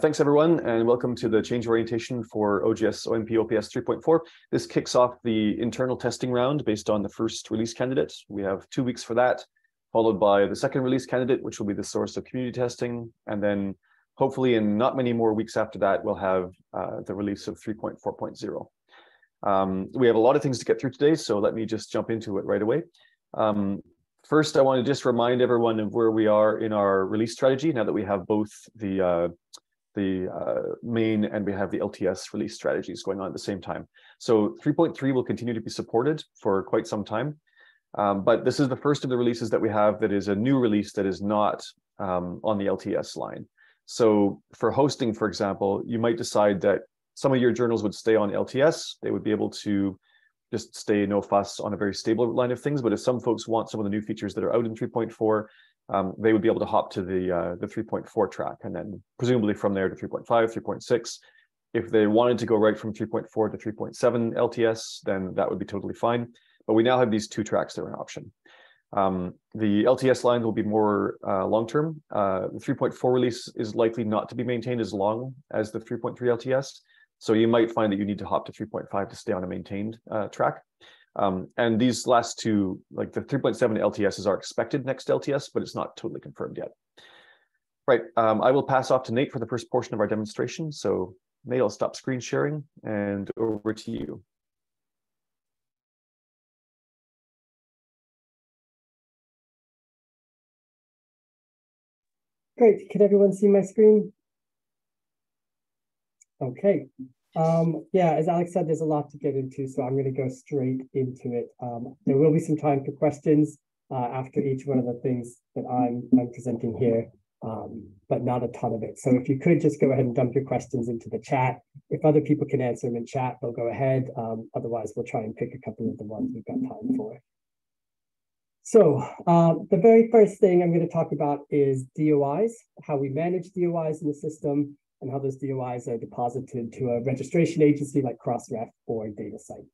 Thanks, everyone, and welcome to the change orientation for OJS OMP OPS 3.4. This kicks off the internal testing round based on the first release candidate. We have 2 weeks for that, followed by the second release candidate, which will be the source of community testing. And then hopefully in not many more weeks after that, we'll have the release of 3.4.0. We have a lot of things to get through today, so let me just jump into it right away. First, I want to just remind everyone of where we are in our release strategy now that we have both the main and we have the LTS release strategies going on at the same time. So 3.3 will continue to be supported for quite some time, but this is the first of the releases that we have that is a new release that is not on the LTS line. So for hosting, for example, you might decide that some of your journals would stay on LTS. They would be able to just stay no fuss on a very stable line of things. But if some folks want some of the new features that are out in 3.4, they would be able to hop to the 3.4 track, and then presumably from there to 3.5, 3.6. If they wanted to go right from 3.4 to 3.7 LTS, then that would be totally fine. But we now have these two tracks that are an option. The LTS line will be more long-term. The 3.4 release is likely not to be maintained as long as the 3.3 LTS. So you might find that you need to hop to 3.5 to stay on a maintained track. And these last two, like the 3.7 LTSs are expected next LTS, but it's not totally confirmed yet. Right, I will pass off to Nate for the first portion of our demonstration. So Nate, I'll stop screen sharing and over to you. Great, can everyone see my screen? Okay. Yeah, as Alex said, there's a lot to get into, so I'm going to go straight into it. There will be some time for questions after each one of the things that I'm presenting here, but not a ton of it. So if you could just go ahead and dump your questions into the chat. If other people can answer them in chat, they'll go ahead. Otherwise, we'll try and pick a couple of the ones we've got time for. So the very first thing I'm going to talk about is DOIs, how we manage DOIs in the system, and how those DOIs are deposited to a registration agency like Crossref or DataCite.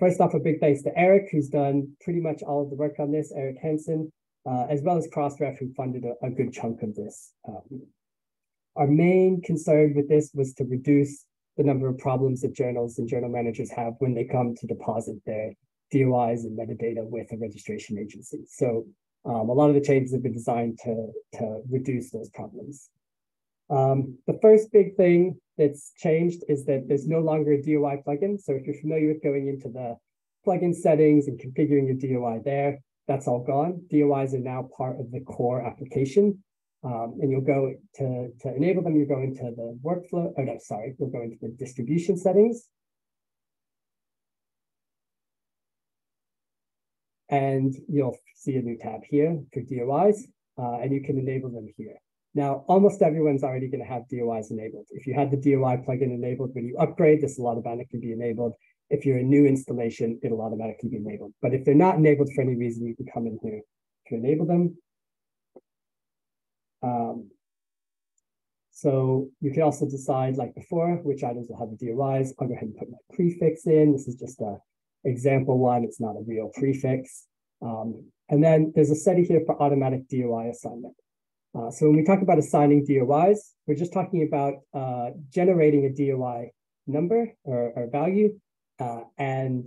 First off, a big thanks to Eric, who's done pretty much all of the work on this, Eric Hansen, as well as Crossref, who funded a good chunk of this. Our main concern with this was to reduce the number of problems that journals and journal managers have when they come to deposit their DOIs and metadata with a registration agency. So a lot of the changes have been designed to reduce those problems. The first big thing that's changed is that there's no longer a DOI plugin. So if you're familiar with going into the plugin settings and configuring your DOI there, that's all gone. DOIs are now part of the core application. And you'll go to enable them, you go into the workflow. Oh, no, sorry. We'll go into the distribution settings. And you'll see a new tab here for DOIs, and you can enable them here. Now, almost everyone's already going to have DOIs enabled. If you had the DOI plugin enabled, when you upgrade, this will automatically be enabled. If you're a new installation, it'll automatically be enabled. But if they're not enabled for any reason, you can come in here to enable them. So you can also decide, like before, which items will have the DOIs. I'll go ahead and put my prefix in. This is just an example one. It's not a real prefix. And then there's a setting here for automatic DOI assignment. So when we talk about assigning DOIs, we're just talking about generating a DOI number or value and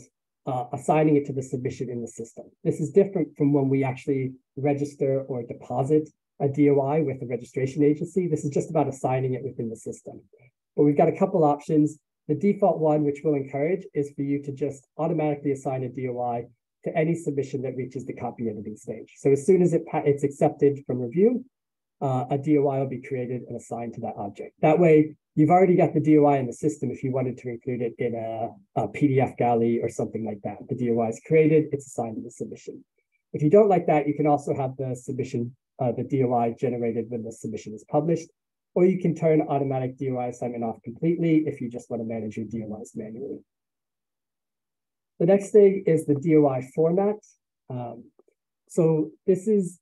assigning it to the submission in the system. This is different from when we actually register or deposit a DOI with a registration agency. This is just about assigning it within the system. But we've got a couple options. The default one, which we'll encourage, is for you to just automatically assign a DOI to any submission that reaches the copy editing stage. So as soon as it's accepted from review, a DOI will be created and assigned to that object. That way, you've already got the DOI in the system if you wanted to include it in a PDF galley or something like that. The DOI is created, it's assigned to the submission. If you don't like that, you can also have the submission, the DOI generated when the submission is published, or you can turn automatic DOI assignment off completely if you just want to manage your DOIs manually. The next thing is the DOI format. So this is,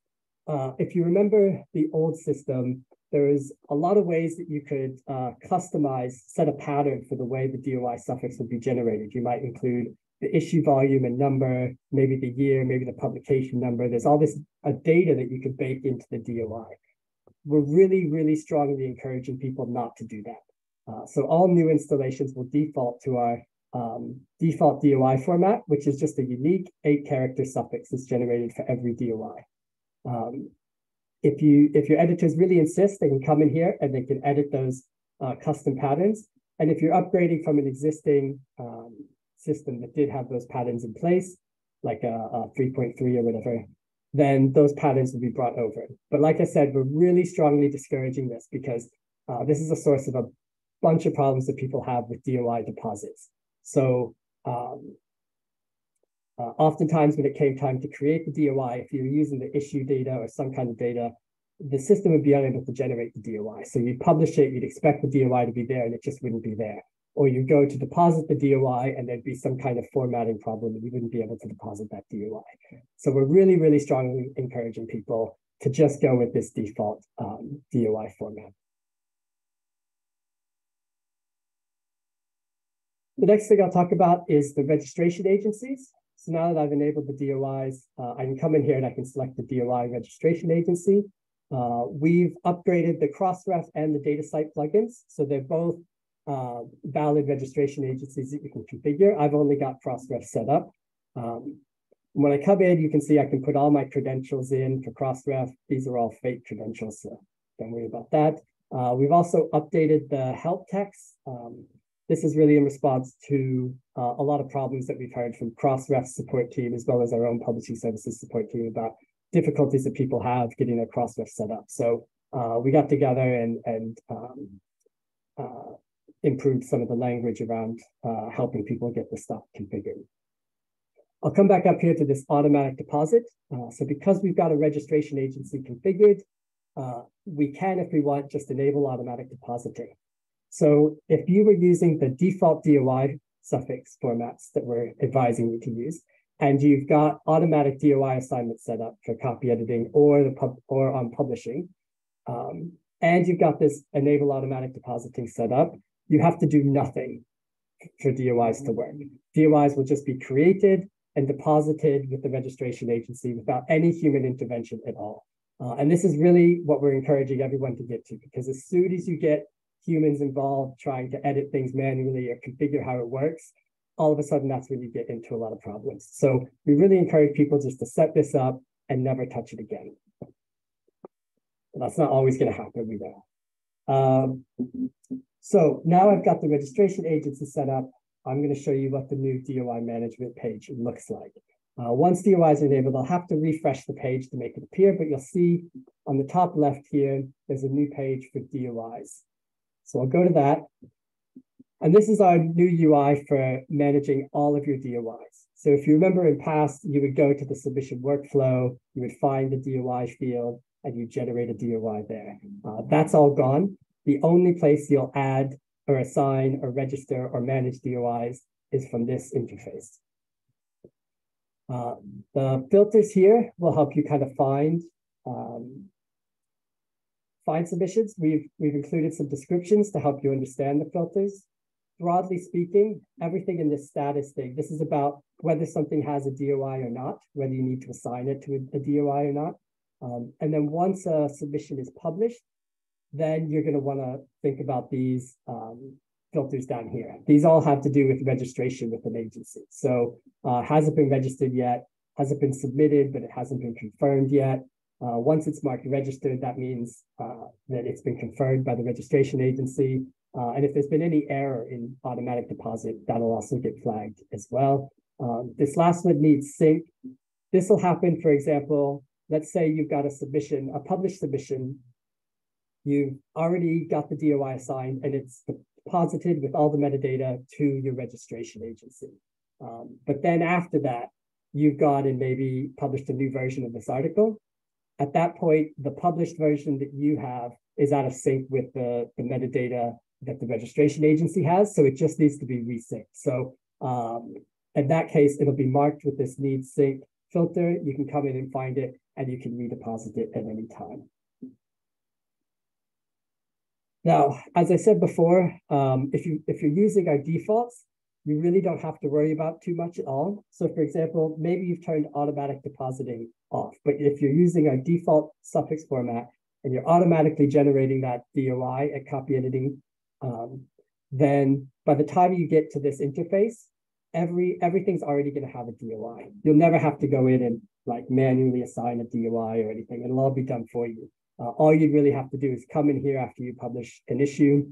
if you remember the old system, there is a lot of ways that you could customize, set a pattern for the way the DOI suffix would be generated. You might include the issue volume and number, maybe the year, maybe the publication number. There's all this data that you could bake into the DOI. we're really, really strongly encouraging people not to do that. So all new installations will default to our default DOI format, which is just a unique 8-character suffix that's generated for every DOI. If your editors really insist, they can come in here and they can edit those custom patterns. And if you're upgrading from an existing system that did have those patterns in place, like a 3.3 or whatever, then those patterns will be brought over. But like I said, we're really strongly discouraging this because this is a source of a bunch of problems that people have with DOI deposits. So oftentimes when it came time to create the DOI, if you're using the issue data or some kind of data, the system would be unable to generate the DOI. So you'd publish it, you'd expect the DOI to be there, and it just wouldn't be there. Or you go to deposit the DOI and there'd be some kind of formatting problem and you wouldn't be able to deposit that DOI. So we're really, really strongly encouraging people to just go with this default DOI format. The next thing I'll talk about is the registration agencies. So now that I've enabled the DOIs, I can come in here and I can select the DOI registration agency. We've upgraded the Crossref and the DataCite plugins. So they're both valid registration agencies that you can configure. I've only got Crossref set up. When I come in, you can see I can put all my credentials in for Crossref. These are all fake credentials, so don't worry about that. We've also updated the help text. This is really in response to a lot of problems that we've heard from Crossref's support team, as well as our own publishing services support team, about difficulties that people have getting their Crossref set up. So we got together and improved some of the language around helping people get the stuff configured. I'll come back up here to this automatic deposit. So because we've got a registration agency configured, we can, if we want, just enable automatic depositing. So if you were using the default DOI suffix formats that we're advising you to use, and you've got automatic DOI assignments set up for copy editing or on publishing, and you've got this enable automatic depositing set up, you have to do nothing for DOIs to work. DOIs will just be created and deposited with the registration agency without any human intervention at all. And this is really what we're encouraging everyone to get to, because as soon as you get humans involved trying to edit things manually or configure how it works, all of a sudden that's when you get into a lot of problems. So we really encourage people just to set this up and never touch it again. But that's not always going to happen, we know. So now I've got the registration agency set up. I'm going to show you what the new DOI management page looks like. Once DOIs are enabled, I'll have to refresh the page to make it appear, but you'll see on the top left here, there's a new page for DOIs. So I'll go to that. And this is our new UI for managing all of your DOIs. So if you remember in past, you would go to the submission workflow, you would find the DOI field, and you generate a DOI there. That's all gone. The only place you'll add or assign or register or manage DOIs is from this interface. The filters here will help you kind of find submissions. We've included some descriptions to help you understand the filters. Broadly speaking, everything in this status thing, this is about whether something has a DOI or not, whether you need to assign it to a DOI or not. And then once a submission is published, then you're going to want to think about these filters down here. These all have to do with registration with an agency. So has it been registered yet? Has it been submitted, but it hasn't been confirmed yet? Once it's marked registered, that means that it's been confirmed by the registration agency. And if there's been any error in automatic deposit, that'll also get flagged as well. This last one needs sync. This will happen, for example, let's say you've got a submission, a published submission. You've already got the DOI assigned and it's deposited with all the metadata to your registration agency. But then after that, you've got and maybe published a new version of this article. At that point, the published version that you have is out of sync with the metadata that the registration agency has. So it just needs to be resynced. So in that case, it'll be marked with this needs sync filter. You can come in and find it and you can redeposit it at any time. Now, as I said before, if you're using our defaults, you really don't have to worry about too much at all. So for example, maybe you've turned automatic depositing off, but if you're using our default suffix format, and you're automatically generating that DOI at copy editing, then by the time you get to this interface, everything's already going to have a DOI. You'll never have to go in and like manually assign a DOI or anything. It'll all be done for you. All you really have to do is come in here after you publish an issue,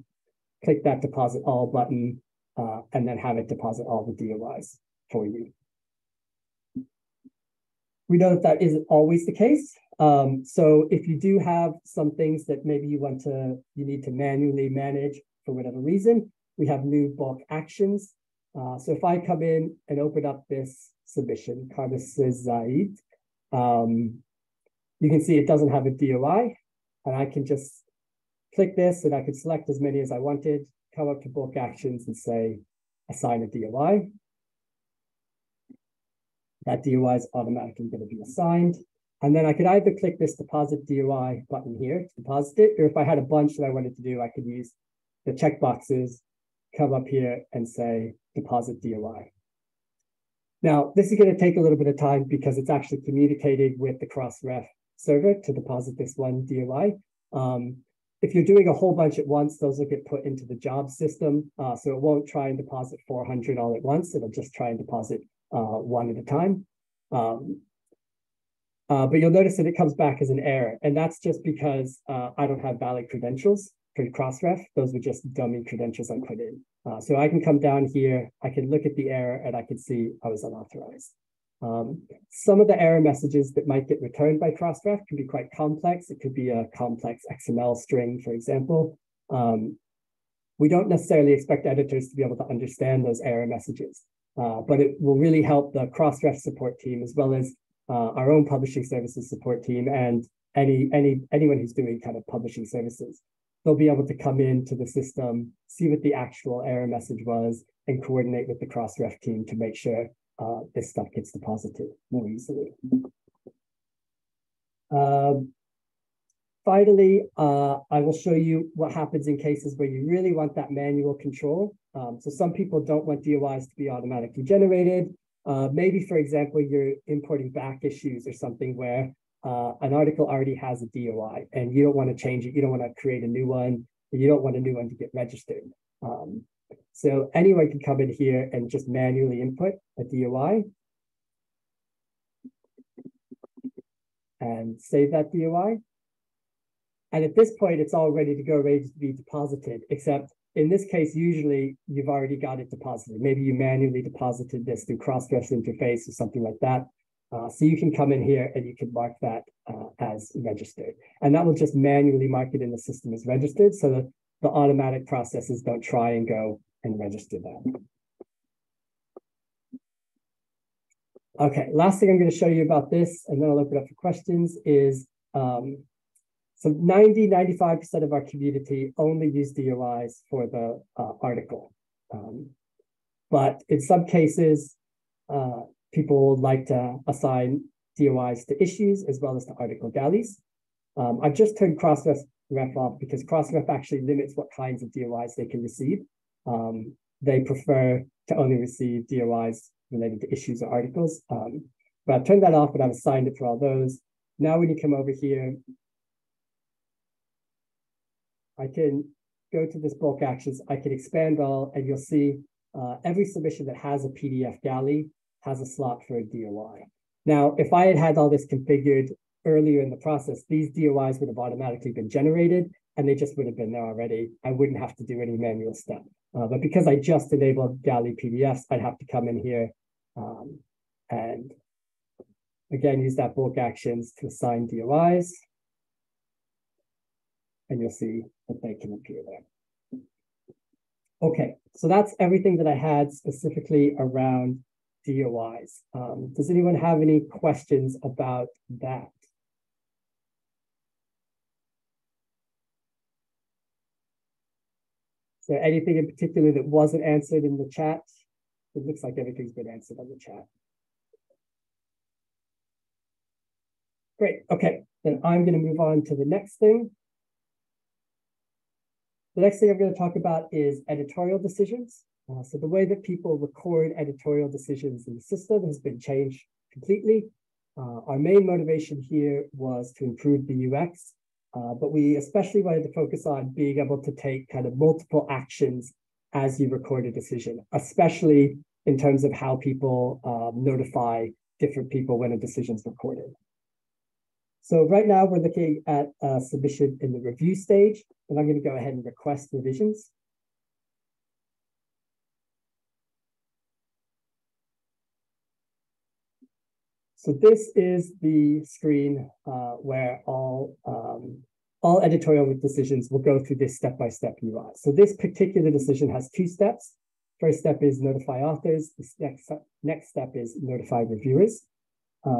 click that deposit all button, and then have it deposit all the DOIs for you. We know that that isn't always the case. So if you do have some things that maybe you need to manually manage for whatever reason, we have new bulk actions. So if I come in and open up this submission, Karma Ciz, you can see it doesn't have a DOI, and I can just click this and I can select as many as I wanted, come up to bulk actions and say, assign a DOI. That DOI is automatically going to be assigned. And then I could either click this deposit DOI button here to deposit it, or if I had a bunch that I wanted to do, I could use the checkboxes, come up here and say deposit DOI. Now, this is going to take a little bit of time because it's actually communicated with the Crossref server to deposit this one DOI. If you're doing a whole bunch at once, those will get put into the job system. So it won't try and deposit 400 all at once. It'll just try and deposit one at a time. But you'll notice that it comes back as an error. And that's just because I don't have valid credentials for Crossref. Those were just dummy credentials I put in. So I can come down here, I can look at the error, and I can see I was unauthorized. Some of the error messages that might get returned by Crossref can be quite complex. It could be a complex XML string, for example. We don't necessarily expect editors to be able to understand those error messages, but it will really help the Crossref support team as well as our own publishing services support team and anyone who's doing kind of publishing services. They'll be able to come into the system, see what the actual error message was, and coordinate with the Crossref team to make sure this stuff gets deposited more easily. Finally, I will show you what happens in cases where you really want that manual control. So some people don't want DOIs to be automatically generated. Maybe, for example, you're importing back issues or something where an article already has a DOI and you don't want to change it. You don't want to create a new one. And you don't want a new one to get registered. So anyone can come in here and just manually input a DOI and save that DOI. And at this point, it's all ready to go, ready to be deposited, except in this case, usually you've already got it deposited. Maybe you manually deposited this through Crossref interface or something like that. So you can come in here and you can mark that as registered. And that will just manually mark it in the system as registered so that the automatic processes don't try and go and register that. Okay, last thing I'm going to show you about this, and then I'll open up for questions, is so 95% of our community only use DOIs for the article. But in some cases, people like to assign DOIs to issues as well as to article galleys. I've just turned Crossref off because Crossref actually limits what kinds of DOIs they can receive. They prefer to only receive DOIs related to issues or articles. But I've turned that off and I've assigned it to all those. Now when you come over here, I can go to this bulk actions, I can expand all, and you'll see every submission that has a PDF galley has a slot for a DOI. Now, if I had had all this configured earlier in the process, these DOIs would have automatically been generated and they just would have been there already. I wouldn't have to do any manual step. But because I just enabled galley PDFs, I'd have to come in here and again, use that bulk actions to assign DOIs. And you'll see that they can appear there. Okay, so that's everything that I had specifically around DOIs. Does anyone have any questions about that? Is there anything in particular that wasn't answered in the chat? It looks like everything's been answered on the chat. Great, okay, then I'm going to move on to the next thing. The next thing I'm going to talk about is editorial decisions. So the way that people record editorial decisions in the system has been changed completely. Our main motivation here was to improve the UX But we especially wanted to focus on being able to take kind of multiple actions as you record a decision, especially in terms of how people notify different people when a decision's recorded. So right now we're looking at submission in the review stage, and I'm going to go ahead and request revisions. So this is the screen where all editorial decisions will go through this step-by-step UI. So this particular decision has two steps. First step is notify authors. This next step is notify reviewers. I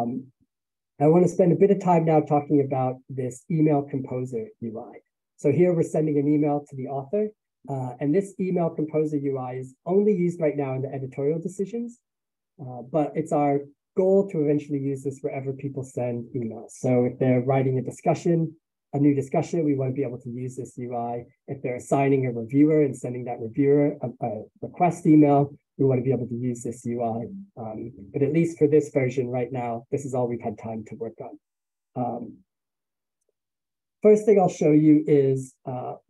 want to spend a bit of time now talking about this email composer UI. So here we're sending an email to the author, and this email composer UI is only used right now in the editorial decisions, but it's our goal to eventually use this wherever people send emails. So if they're writing a new discussion, we want to be able to use this UI. If they're assigning a reviewer and sending that reviewer a request email, we want to be able to use this UI. But at least for this version right now, this is all we've had time to work on. First thing I'll show you is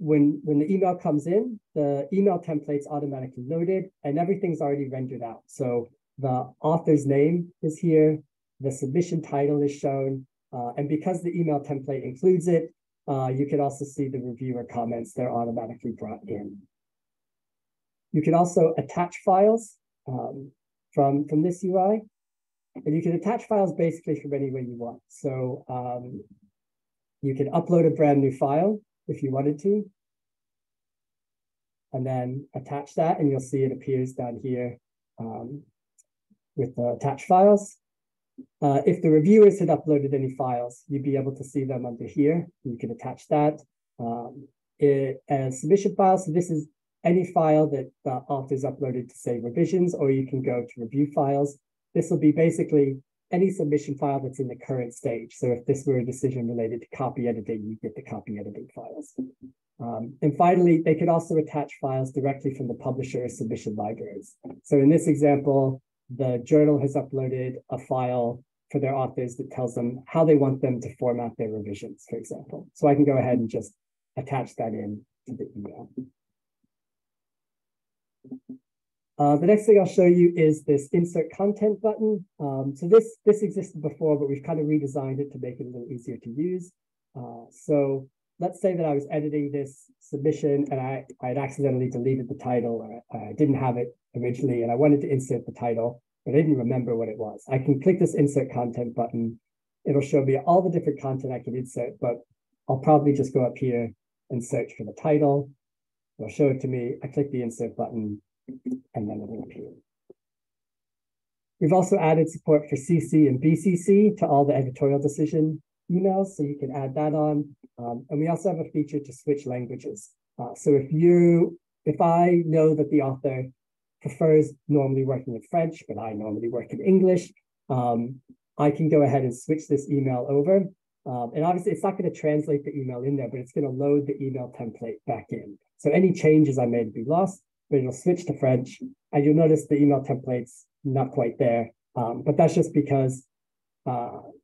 when the email comes in, the email template's automatically loaded and everything's already rendered out. So the author's name is here, the submission title is shown, and because the email template includes it, you can also see the reviewer comments. They're automatically brought in. You can also attach files from this UI, and you can attach files basically from any way you want. So you can upload a brand new file if you wanted to, and then attach that, and you'll see it appears down here with the attached files. If the reviewers had uploaded any files, you'd be able to see them under here. You can attach that as submission files. So this is any file that the author's uploaded to say revisions, or you can go to review files. This will be basically any submission file that's in the current stage. So if this were a decision related to copy editing, you get the copy editing files. And finally, they could also attach files directly from the publisher or submission libraries. So in this example, the journal has uploaded a file for their authors that tells them how they want them to format their revisions, for example. So I can go ahead and just attach that in to the email. The next thing I'll show you is this insert content button. So this existed before, but we've kind of redesigned it to make it a little easier to use. So let's say that I was editing this submission and I'd accidentally deleted the title, or I didn't have it originally, and I wanted to insert the title, but I didn't remember what it was. I can click this insert content button. It'll show me all the different content I can insert, but I'll probably just go up here and search for the title. It'll show it to me. I click the insert button, and then it'll appear. We've also added support for CC and BCC to all the editorial decision emails, so you can add that on. And we also have a feature to switch languages. So if I know that the author prefers normally working in French, but I normally work in English, I can go ahead and switch this email over. And obviously it's not going to translate the email in there, but it's going to load the email template back in. So any changes I made will be lost, but it'll switch to French. And you'll notice the email template's not quite there. But that's just because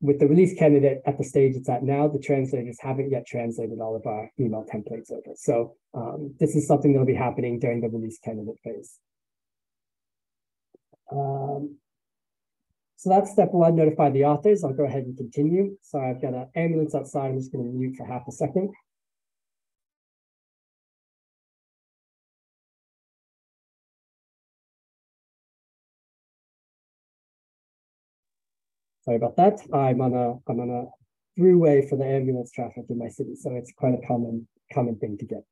with the release candidate at the stage it's at now, the translators haven't yet translated all of our email templates over. So this is something that'll be happening during the release candidate phase. So that's step one, notify the authors. I'll go ahead and continue. Sorry, I've got an ambulance outside. I'm just going to mute for half a second. Sorry about that. I'm on a throughway for the ambulance traffic in my city, so it's quite a common thing to get.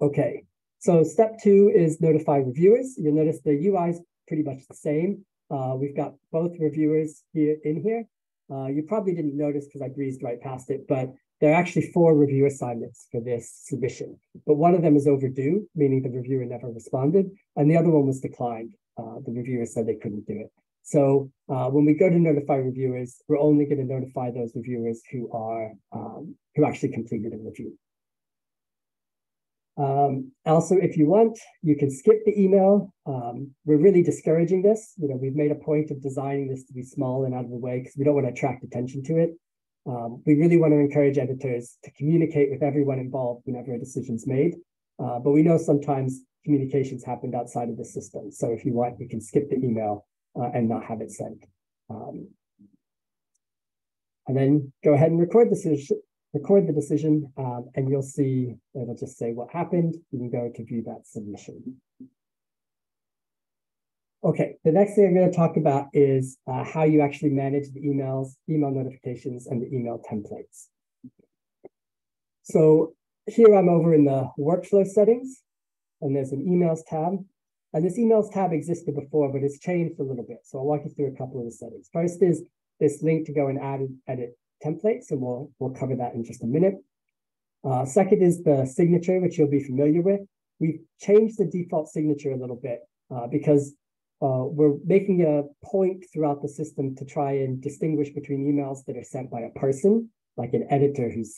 Okay, so step two is notify reviewers. You'll notice the UI is pretty much the same. We've got both reviewers here in here. You probably didn't notice because I breezed right past it, but there are actually 4 review assignments for this submission. But one of them is overdue, meaning the reviewer never responded, and the other one was declined. The reviewer said they couldn't do it. So when we go to notify reviewers, we're only going to notify those reviewers who actually completed a review. Also, if you want, you can skip the email. We're really discouraging this. We've made a point of designing this to be small and out of the way because we don't want to attract attention to it. We really want to encourage editors to communicate with everyone involved whenever a decision's made, but we know sometimes communications happened outside of the system. So if you want, you can skip the email and not have it sent. And then go ahead and record the decision, and you'll see it'll just say what happened. You can go to view that submission. Okay, the next thing I'm going to talk about is how you actually manage the emails, email notifications, and the email templates. So here I'm over in the workflow settings, and there's an emails tab. And this emails tab existed before, but it's changed a little bit. So I'll walk you through a couple of the settings. First is this link to go and add and edit templates, and we'll cover that in just a minute. Second is the signature, which you'll be familiar with. We've changed the default signature a little bit because we're making a point throughout the system to try and distinguish between emails that are sent by a person, like an editor who's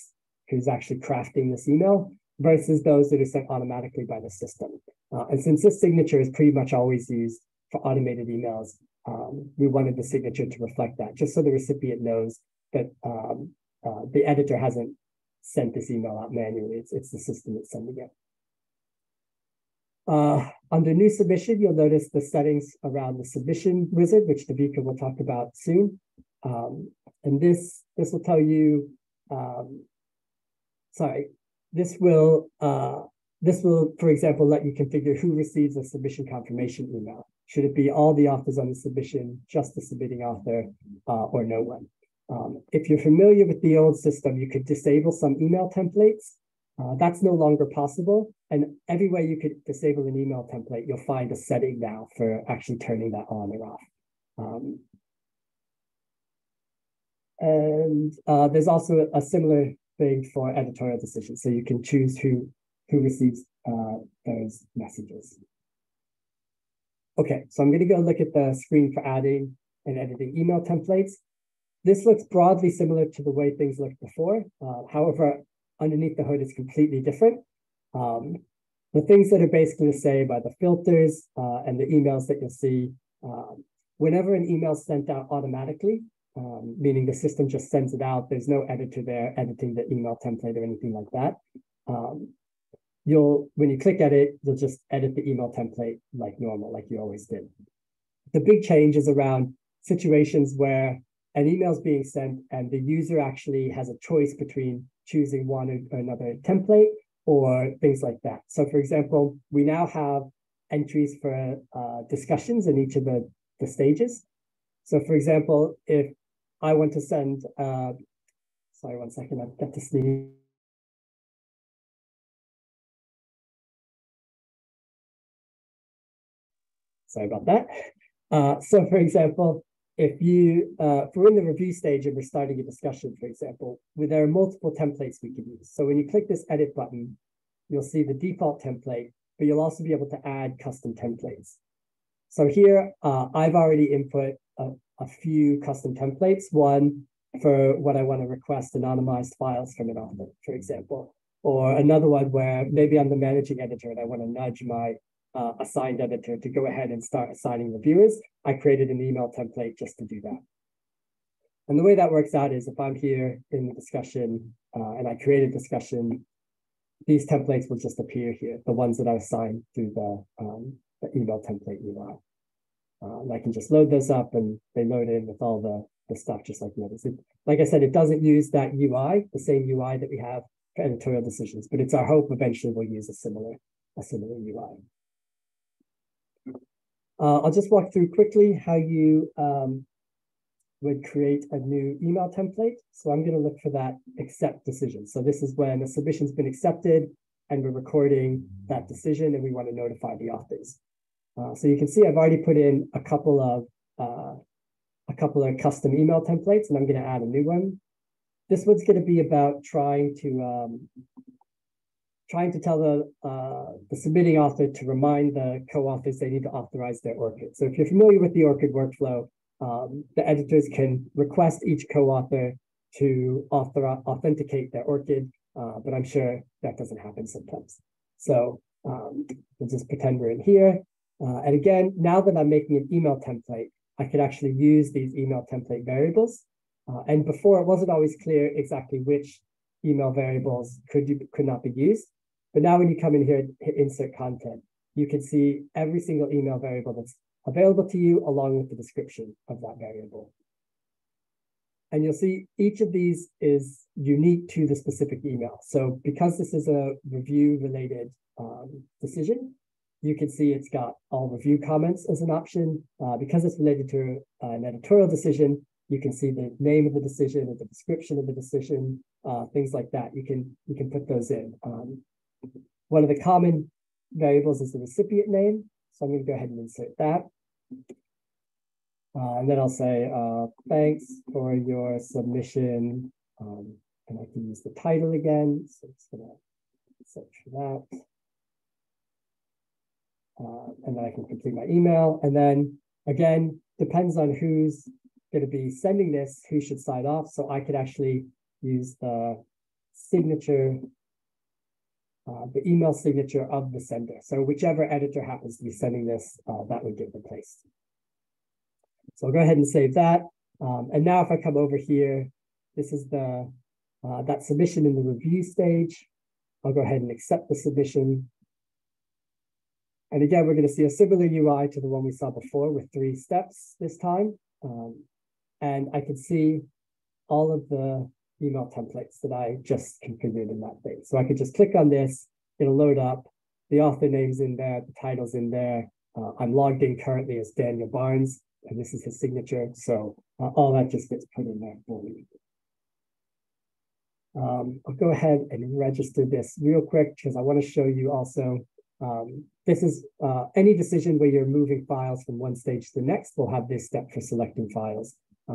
actually crafting this email, versus those that are sent automatically by the system. And since this signature is pretty much always used for automated emails, we wanted the signature to reflect that, just so the recipient knows that the editor hasn't sent this email out manually. It's the system that's sending it. Under new submission, you'll notice the settings around the submission wizard, which Devika will talk about soon. And this will tell you, this will, for example, let you configure who receives a submission confirmation email. Should it be all the authors on the submission, just the submitting author, or no one? If you're familiar with the old system, you could disable some email templates. That's no longer possible. And everywhere you could disable an email template, you'll find a setting now for actually turning that on or off. And there's also a similar thing for editorial decisions. So you can choose who receives those messages. Okay, so I'm going to go look at the screen for adding and editing email templates. This looks broadly similar to the way things looked before. However, underneath the hood is completely different. The things that are basically the same are the filters and the emails that you'll see. Whenever an email is sent out automatically, meaning the system just sends it out, there's no editor there editing the email template or anything like that. When you click edit, you'll just edit the email template like normal, like you always did. The big change is around situations where an email is being sent and the user actually has a choice between choosing one or another template or things like that. So for example, we now have entries for discussions in each of the stages. So for example, if I want to send, sorry, one second, I've got to sneeze. Sorry about that. So for example, if we're in the review stage and we're starting a discussion, for example, there are multiple templates we can use. So when you click this edit button, you'll see the default template, but you'll also be able to add custom templates. So here, I've already input a few custom templates, one for what I want to request anonymized files from an author, for example, or another one where maybe I'm the managing editor and I want to nudge my assigned editor to go ahead and start assigning reviewers. I created an email template just to do that. And the way that works out is if I'm here in the discussion and I create a discussion, these templates will just appear here, the ones that I assigned through the email template UI. And I can just load those up and they load in with all the stuff just like the others. Like I said, it doesn't use that UI, the same UI that we have for editorial decisions, but it's our hope eventually we'll use a similar UI. I'll just walk through quickly how you would create a new email template. So I'm going to look for that accept decision. So this is when a submission's been accepted and we're recording that decision and we want to notify the authors. So you can see I've already put in a couple of custom email templates and I'm going to add a new one. This one's going to be about trying to tell the submitting author to remind the co-authors they need to authorize their ORCID. So if you're familiar with the ORCID workflow, the editors can request each co-author to authenticate their ORCID, but I'm sure that doesn't happen sometimes. So we'll just pretend we're in here. And again, now that I'm making an email template, I could actually use these email template variables And before, it wasn't always clear exactly which email variables could not be used. But now when you come in here and hit insert content, you can see every single email variable that's available to you along with the description of that variable. And you'll see each of these is unique to the specific email. So because this is a review related decision, you can see it's got all review comments as an option. Because it's related to an editorial decision, you can see the name of the decision and the description of the decision, things like that. You can put those in. One of the common variables is the recipient name. So I'm going to go ahead and insert that. And then I'll say, thanks for your submission. And I can use the title again. So it's going to search for that. And then I can complete my email. And then again, depends on who's going to be sending this, who should sign off. So I could actually use the signature, the email signature of the sender. So whichever editor happens to be sending this, that would get replaced. So I'll go ahead and save that. And now if I come over here, this is the that submission in the review stage. I'll go ahead and accept the submission. And again, we're going to see a similar UI to the one we saw before with 3 steps this time. And I can see all of the email templates that I just configured in that thing. So I could just click on this, it'll load up, the author name's in there, the title's in there. I'm logged in currently as Daniel Barnes, and this is his signature. So all that just gets put in there for me. I'll go ahead and register this real quick because I want to show you also. This is any decision where you're moving files from one stage to the next will have this step for selecting files.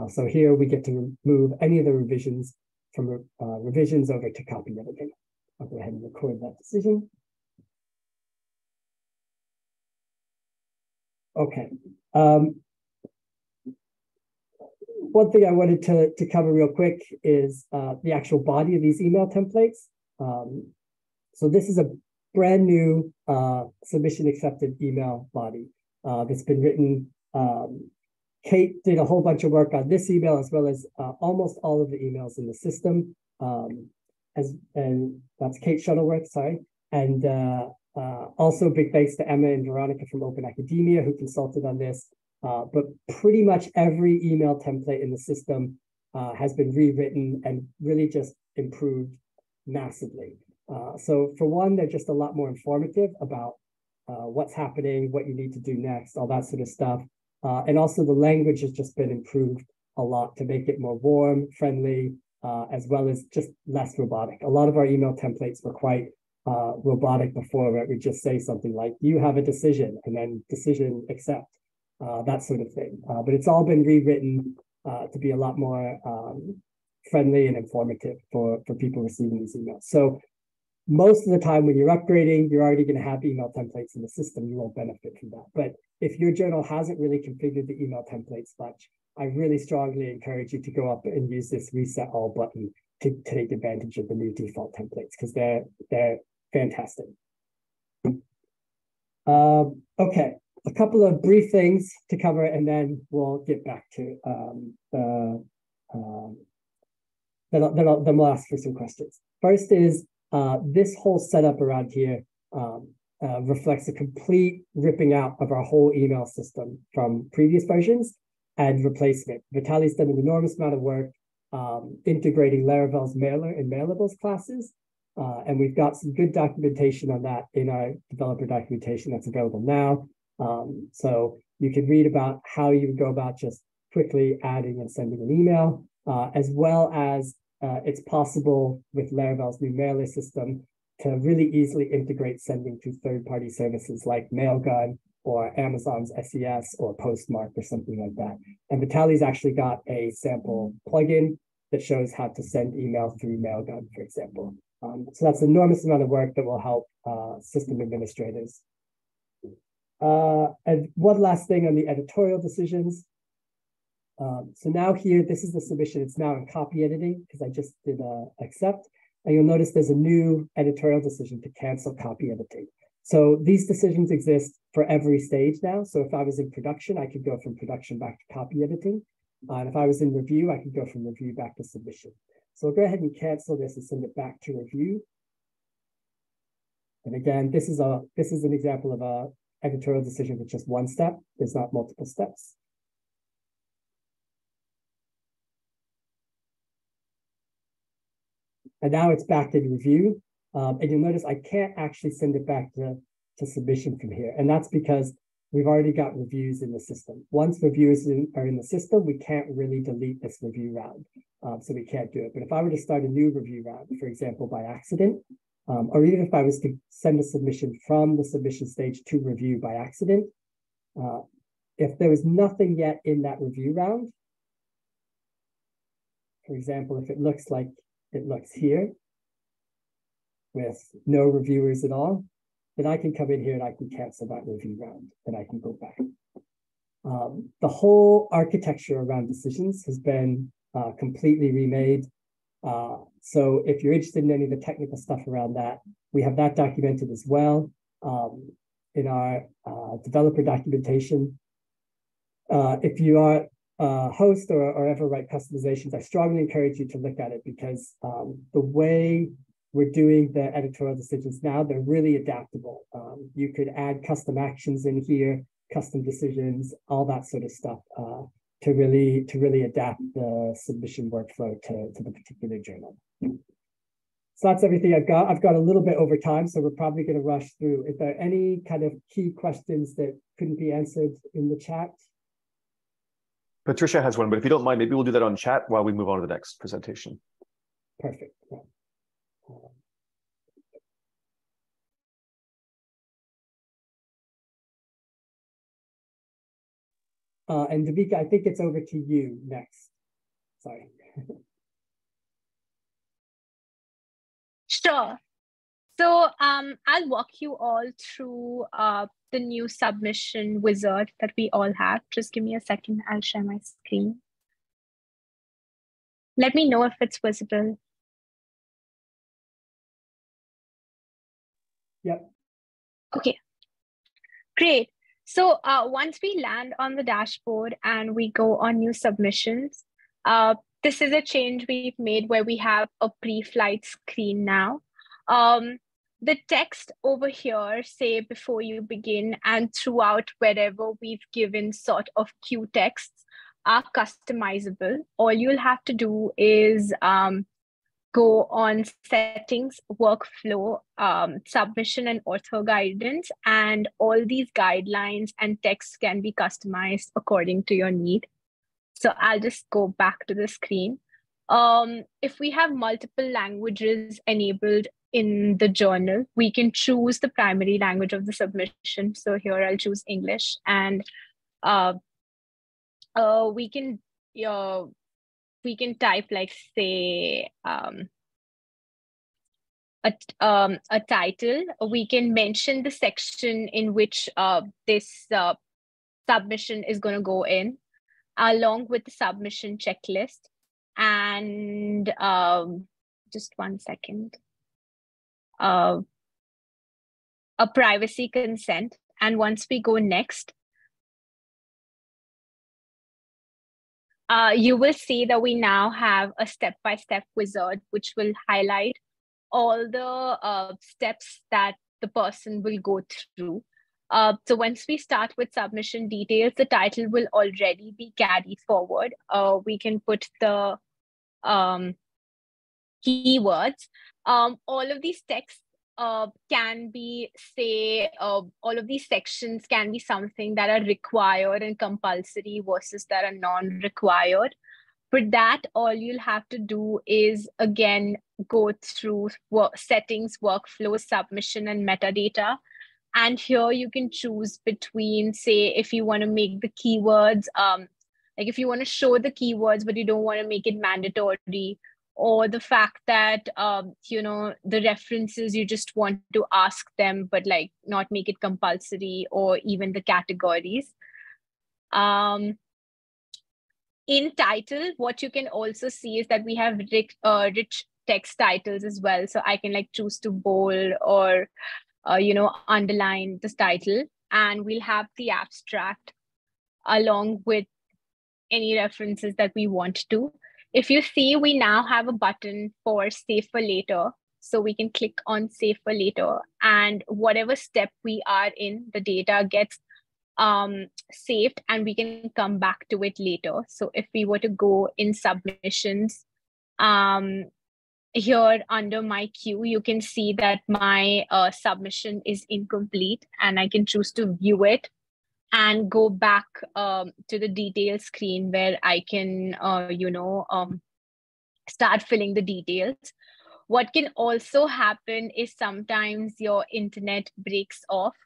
So here we get to move any of the revisions from revisions over to copy editing. I'll go ahead and record that decision. Okay. One thing I wanted to cover real quick is the actual body of these email templates. So this is a brand new submission accepted email body that's been written. Kate did a whole bunch of work on this email as well as almost all of the emails in the system. And that's Kate Shuttleworth, sorry. And also big thanks to Emma and Veronica from Open Academia who consulted on this. But pretty much every email template in the system has been rewritten and really just improved massively. So for one, they're just a lot more informative about what's happening, what you need to do next, all that sort of stuff. And also the language has just been improved a lot to make it more warm, friendly, as well as just less robotic. A lot of our email templates were quite robotic before, where it would just say something like, you have a decision, and then decision accept, that sort of thing. But it's all been rewritten to be a lot more friendly and informative for people receiving these emails. So most of the time when you're upgrading, you're already going to have email templates in the system. You won't benefit from that. But if your journal hasn't really configured the email templates much, I really strongly encourage you to go up and use this reset all button to take advantage of the new default templates because they're fantastic. Okay, a couple of brief things to cover and then we'll get back to then we'll ask for some questions. First is this whole setup around here reflects a complete ripping out of our whole email system from previous versions and replacement. Vitaly's done an enormous amount of work integrating Laravel's mailer and mailables classes. And we've got some good documentation on that in our developer documentation that's available now. So you can read about how you would go about just quickly adding and sending an email, as well as it's possible with Laravel's new mailer system to really easily integrate sending to third-party services like Mailgun or Amazon's SES or Postmark or something like that. And Vitaly's actually got a sample plugin that shows how to send email through Mailgun, for example. So that's an enormous amount of work that will help system administrators. And one last thing on the editorial decisions. So now here, this is the submission. It's now in copy editing because I just did accept. And you'll notice there's a new editorial decision to cancel copy editing. So these decisions exist for every stage now. So if I was in production, I could go from production back to copy editing. And if I was in review, I could go from review back to submission. So I'll go ahead and cancel this and send it back to review. And again, this is an example of a editorial decision with just one step. There's not multiple steps. And now it's back in review. And you'll notice I can't actually send it back to submission from here. And that's because we've already got reviews in the system. Once reviews are in the system, we can't really delete this review round. So we can't do it. But if I were to start a new review round, for example, by accident, or even if I was to send a submission from the submission stage to review by accident, if there was nothing yet in that review round, for example, if it looks like it looks here with no reviewers at all, then I can come in here and I can cancel that review round and I can go back. The whole architecture around decisions has been completely remade. So if you're interested in any of the technical stuff around that, we have that documented as well in our developer documentation. If you are host or ever write customizations, I strongly encourage you to look at it because the way we're doing the editorial decisions now, they're really adaptable. You could add custom actions in here, custom decisions, all that sort of stuff to really adapt the submission workflow to the particular journal. So that's everything I've got. I've got a little bit over time, so we're probably going to rush through. If there are any kind of key questions that couldn't be answered in the chat. Patricia has one, but if you don't mind, maybe we'll do that on chat while we move on to the next presentation. Perfect. Yeah. And Devika, I think it's over to you next. Sorry. Sure. So I'll walk you all through the new submission wizard that we all have. Just give me a second. I'll share my screen. Let me know if it's visible. Yep. Okay. Great. So once we land on the dashboard and we go on new submissions, this is a change we've made where we have a pre-flight screen now. The text over here, say before you begin and throughout wherever we've given sort of cue texts are customizable. All you'll have to do is go on settings, workflow, submission and author guidance, and all these guidelines and texts can be customized according to your need. So I'll just go back to the screen. If we have multiple languages enabled in the journal, we can choose the primary language of the submission. So here I'll choose English, and we can type like say a title. We can mention the section in which this submission is going to go in, along with the submission checklist. And just one second, a privacy consent. And once we go next, you will see that we now have a step-by-step wizard, which will highlight all the steps that the person will go through. So once we start with submission details, the title will already be carried forward. We can put the keywords. All of these texts can be, say, all of these sections can be something that are required and compulsory versus that are non-required. For that, all you'll have to do is, again, go through settings, workflow, submission, and metadata. And here you can choose between, say, if you want to make the keywords, like if you want to show the keywords, but you don't want to make it mandatory, or the fact that, you know, the references, you just want to ask them, but like not make it compulsory, or even the categories. In title, what you can also see is that we have rich text titles as well. So I can like choose to bold or, you know, underline this title, and we'll have the abstract along with any references that we want to. If you see, we now have a button for Save for Later. So we can click on Save for Later, and whatever step we are in, the data gets saved and we can come back to it later. So if we were to go in submissions, here under my queue, you can see that my submission is incomplete, and I can choose to view it and go back to the details screen where I can, start filling the details. What can also happen is sometimes your internet breaks off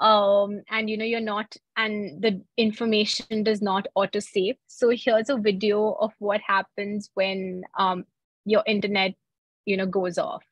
and you're not, and the information does not autosave. So here's a video of what happens when your internet, goes off.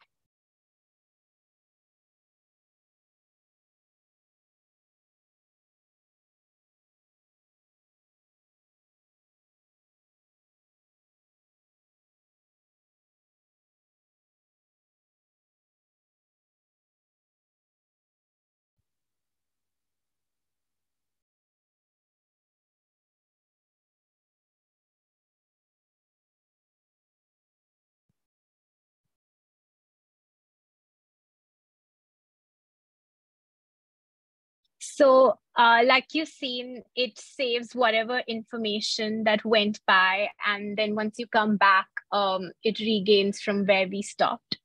So like you've seen, it saves whatever information that went by. And then once you come back, it regains from where we stopped.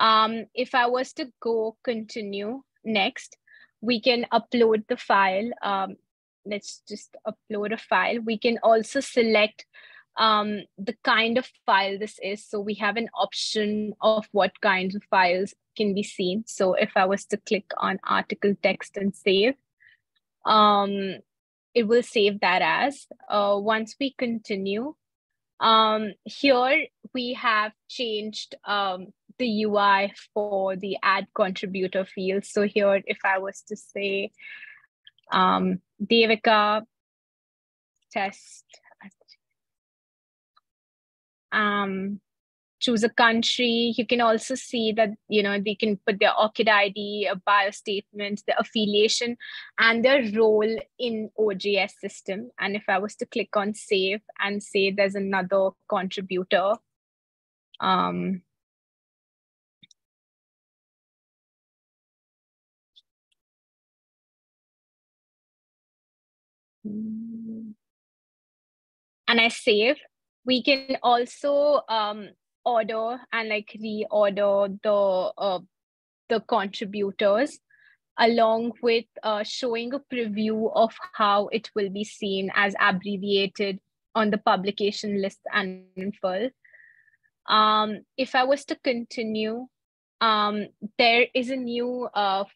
If I was to go continue next, we can upload the file. Let's just upload a file. We can also select the kind of file this is. So we have an option of what kinds of files can be seen. So if I was to click on article text and save, it will save that as. Once we continue, here we have changed the UI for the add contributor field. So here, if I was to say Devika test, choose a country. You can also see that, they can put their ORCID ID, a bio statement, the affiliation, and their role in OJS system. And if I was to click on save and say there's another contributor, and I save, we can also order and reorder the contributors, along with showing a preview of how it will be seen as abbreviated on the publication list and info. If I was to continue, there is a new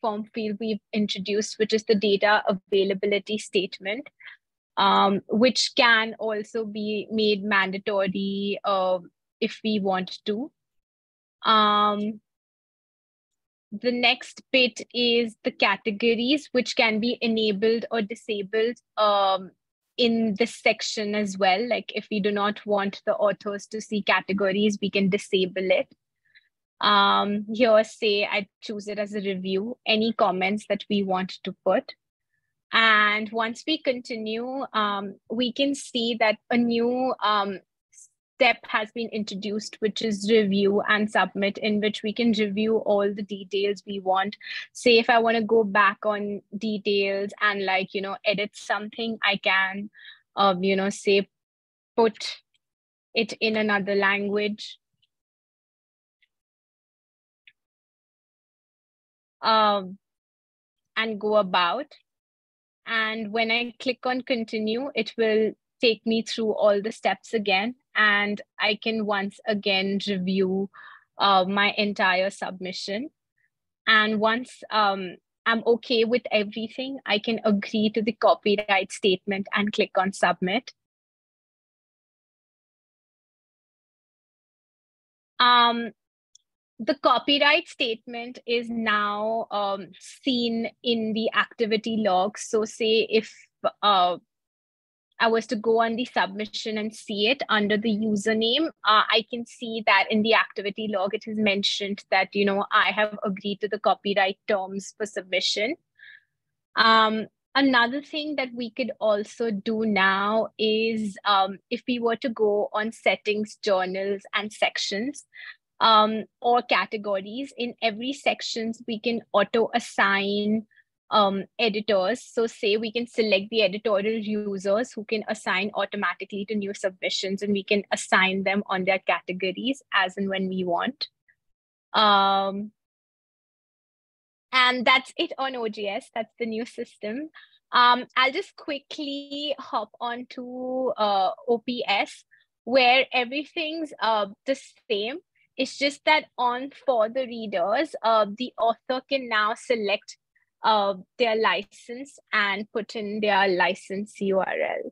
form field we've introduced, which is the data availability statement, which can also be made mandatory if we want to. The next bit is the categories, which can be enabled or disabled in this section as well. Like if we do not want the authors to see categories, we can disable it. Here, say I choose it as a review, any comments that we want to put. And once we continue, we can see that a new step has been introduced, which is review and submit, in which we can review all the details we want. Say if I want to go back on details and edit something, I can, say put it in another language. And go about. And when I click on continue, it will take me through all the steps again. And I can once again review my entire submission. And once I'm okay with everything, I can agree to the copyright statement and click on submit. The copyright statement is now seen in the activity log. So say if I was to go on the submission and see it under the username, I can see that in the activity log, it is mentioned that, I have agreed to the copyright terms for submission. Another thing that we could also do now is if we were to go on settings, journals, and sections, or categories, in every sections, we can auto assign editors. So say we can select the editorial users who can assign automatically to new submissions, and we can assign them on their categories as and when we want. And that's it on OJS. That's the new system. I'll just quickly hop on to OPS, where everything's the same. It's just that on for the readers, the author can now select their license and put in their license URL.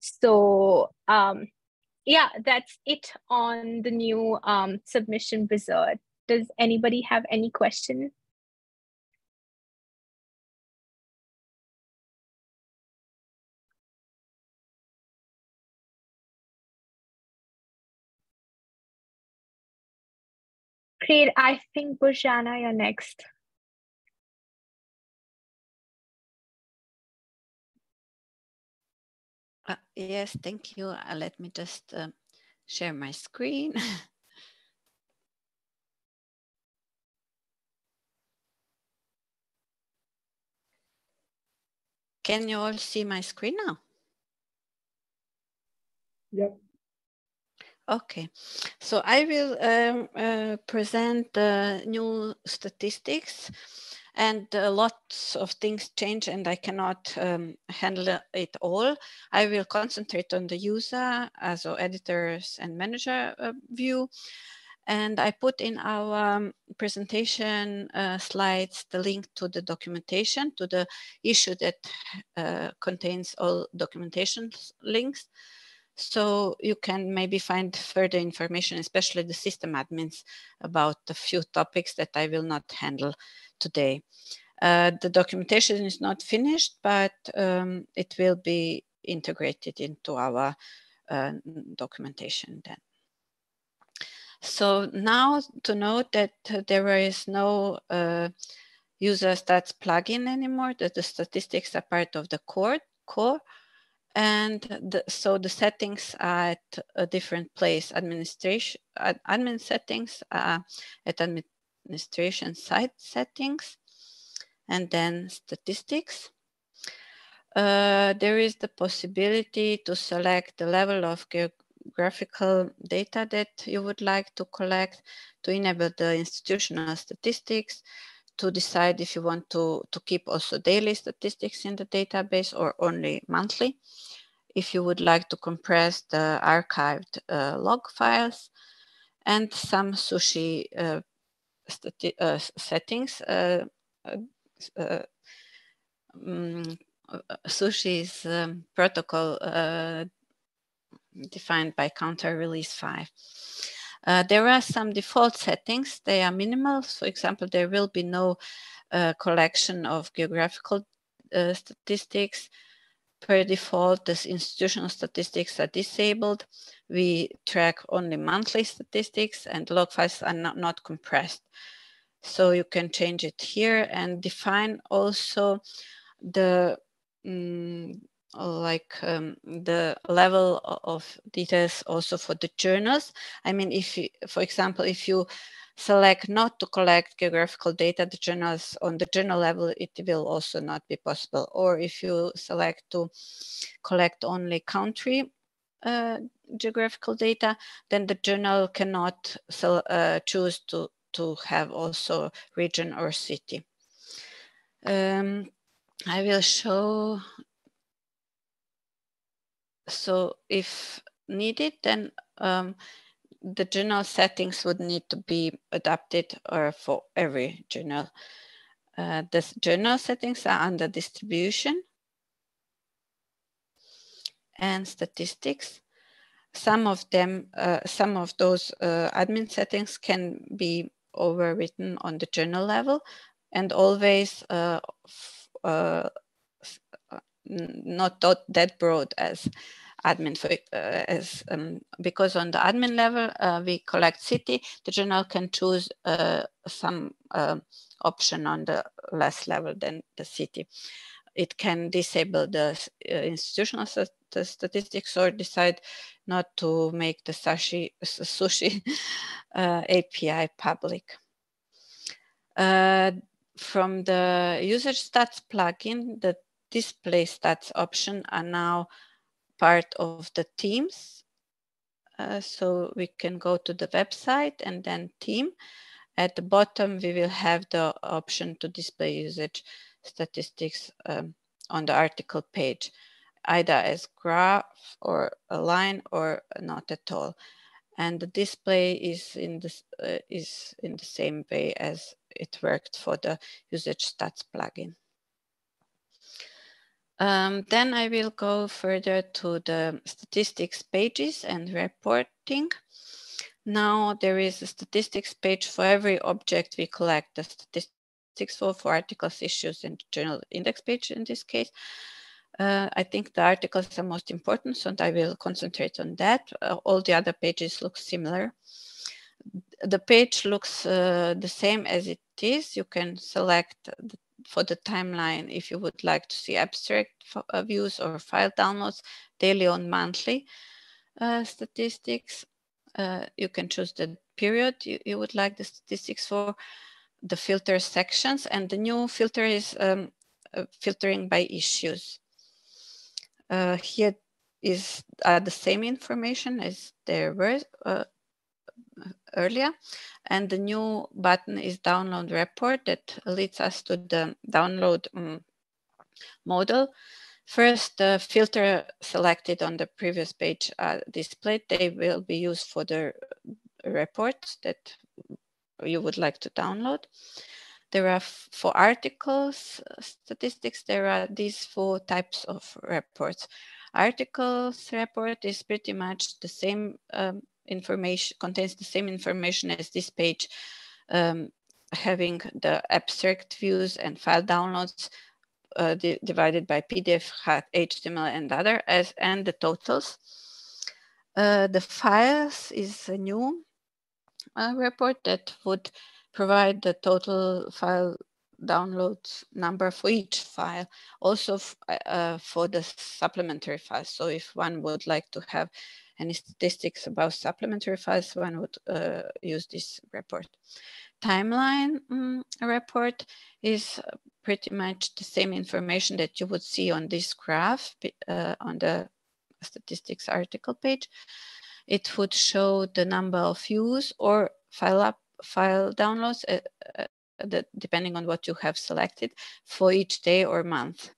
So yeah, that's it on the new submission wizard. Does anybody have any questions? Great, I think Bojana, you're next. Yes, thank you. Let me just share my screen. Can you all see my screen now? Yep. Okay, so I will present the new statistics, and lots of things change and I cannot handle it all. I will concentrate on the user, so editors and manager view. And I put in our presentation slides the link to the documentation, to the issue that contains all documentation links. So you can maybe find further information, especially the system admins, about a few topics that I will not handle today. The documentation is not finished, but it will be integrated into our documentation then. So now to note that there is no user stats plugin anymore, that the statistics are part of the core. And so the settings are at a different place. Administration, admin settings are at administration side settings, and then statistics. There is the possibility to select the level of geographical data that you would like to collect, to enable the institutional statistics, to decide if you want to keep also daily statistics in the database or only monthly, if you would like to compress the archived log files, and some SUSHI settings. SUSHI's protocol defined by Counter Release 5. There are some default settings. They are minimal. For example, there will be no collection of geographical statistics. Per default, the institutional statistics are disabled. We track only monthly statistics, and log files are not compressed. So you can change it here and define also the the level of details also for the journals. I mean, if you, for example, if you select not to collect geographical data, the journals on the journal level, it will also not be possible. Or if you select to collect only country geographical data, then the journal cannot choose to have also region or city. I will show. So if needed, then the journal settings would need to be adapted for every journal. The journal settings are under distribution and statistics. Some of those admin settings can be overwritten on the journal level, and always not that broad as admin, because on the admin level we collect city. The journal can choose some option on the less level than the city. it can disable the institutional statistics or decide not to make the SUSHI API public. From the user stats plugin, the display stats option are now part of the teams. So we can go to the website and then team. At the bottom, we will have the option to display usage statistics on the article page, either as graph or a line or not at all. And the display is in the same way as it worked for the usage stats plugin. Then I will go further to the statistics pages and reporting. Now there is a statistics page for every object we collect the statistics for articles, issues, and journal index page in this case. I think the articles are most important, so I will concentrate on that. All the other pages look similar. The page looks the same as it is. You can select for the timeline if you would like to see abstract views or file downloads, daily or monthly statistics. You can choose the period you would like the statistics for, the filter sections, and the new filter is filtering by issues. Here is the same information as there were earlier, and the new button is download report that leads us to the download model. First, the filter selected on the previous page are displayed. They will be used for the reports that you would like to download. There are for articles statistics, there are these four types of reports. Articles report is pretty much the same information, contains the same information as this page, having the abstract views and file downloads divided by PDF, HTML, and other, and the totals. The files is a new report that would provide the total file download number for each file, also for the supplementary files. So if one would like to have any statistics about supplementary files, one would use this report. Timeline report is pretty much the same information that you would see on this graph on the statistics article page. It would show the number of views or file downloads, depending on what you have selected for each day or month.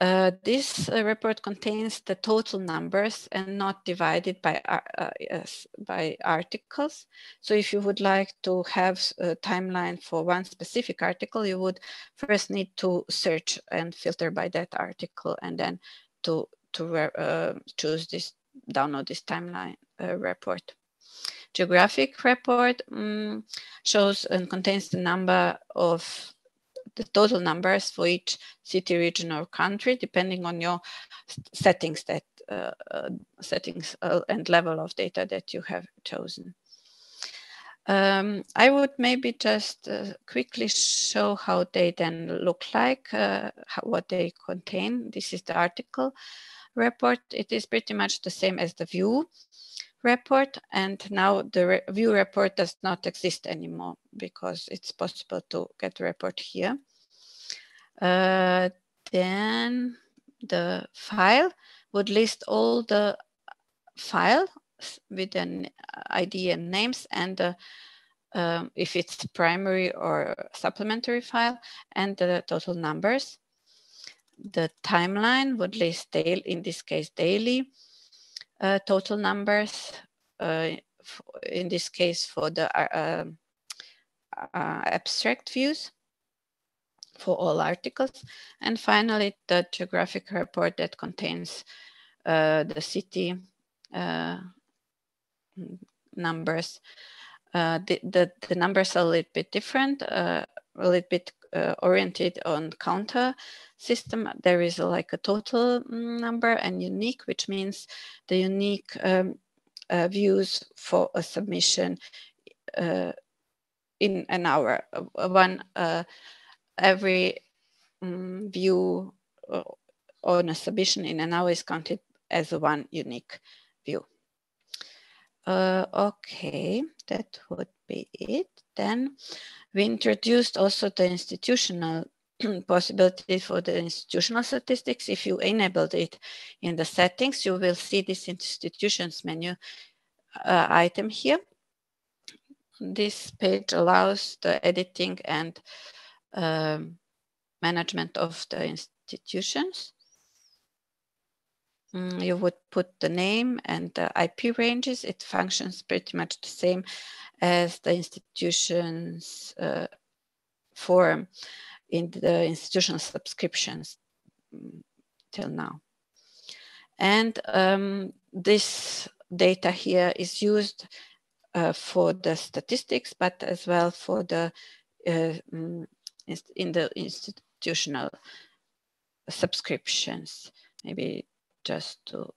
This report contains the total numbers and not divided by articles. So if you would like to have a timeline for one specific article, you would first need to search and filter by that article, and then to choose this, download this timeline report. Geographic report shows and contains the number of the total numbers for each city, region, or country, depending on your settings that and level of data that you have chosen. I would maybe just quickly show how they then look like, what they contain. This is the article report. It is pretty much the same as the view report, and now the view report does not exist anymore because it's possible to get a report here. Then the file would list all the files with an ID and names, and if it's primary or supplementary file, and the total numbers. The timeline would list daily, in this case daily, total numbers, in this case for the abstract views for all articles. And finally, the geographic report that contains the city numbers. The numbers are a little bit different, a little bit oriented on counter system. There is like a total number and unique, which means the unique views for a submission in an hour. Every view on a submission in an hour is counted as one unique view. Okay, that would be it. Then we introduced also the institutional possibility for the institutional statistics. If you enabled it in the settings, you will see this institutions menu item here. This page allows the editing and management of the institutions. You would put the name and the IP ranges. It functions pretty much the same as the institutions form in the institutional subscriptions till now. And this data here is used for the statistics, but as well for the in the institutional subscriptions. Maybe just to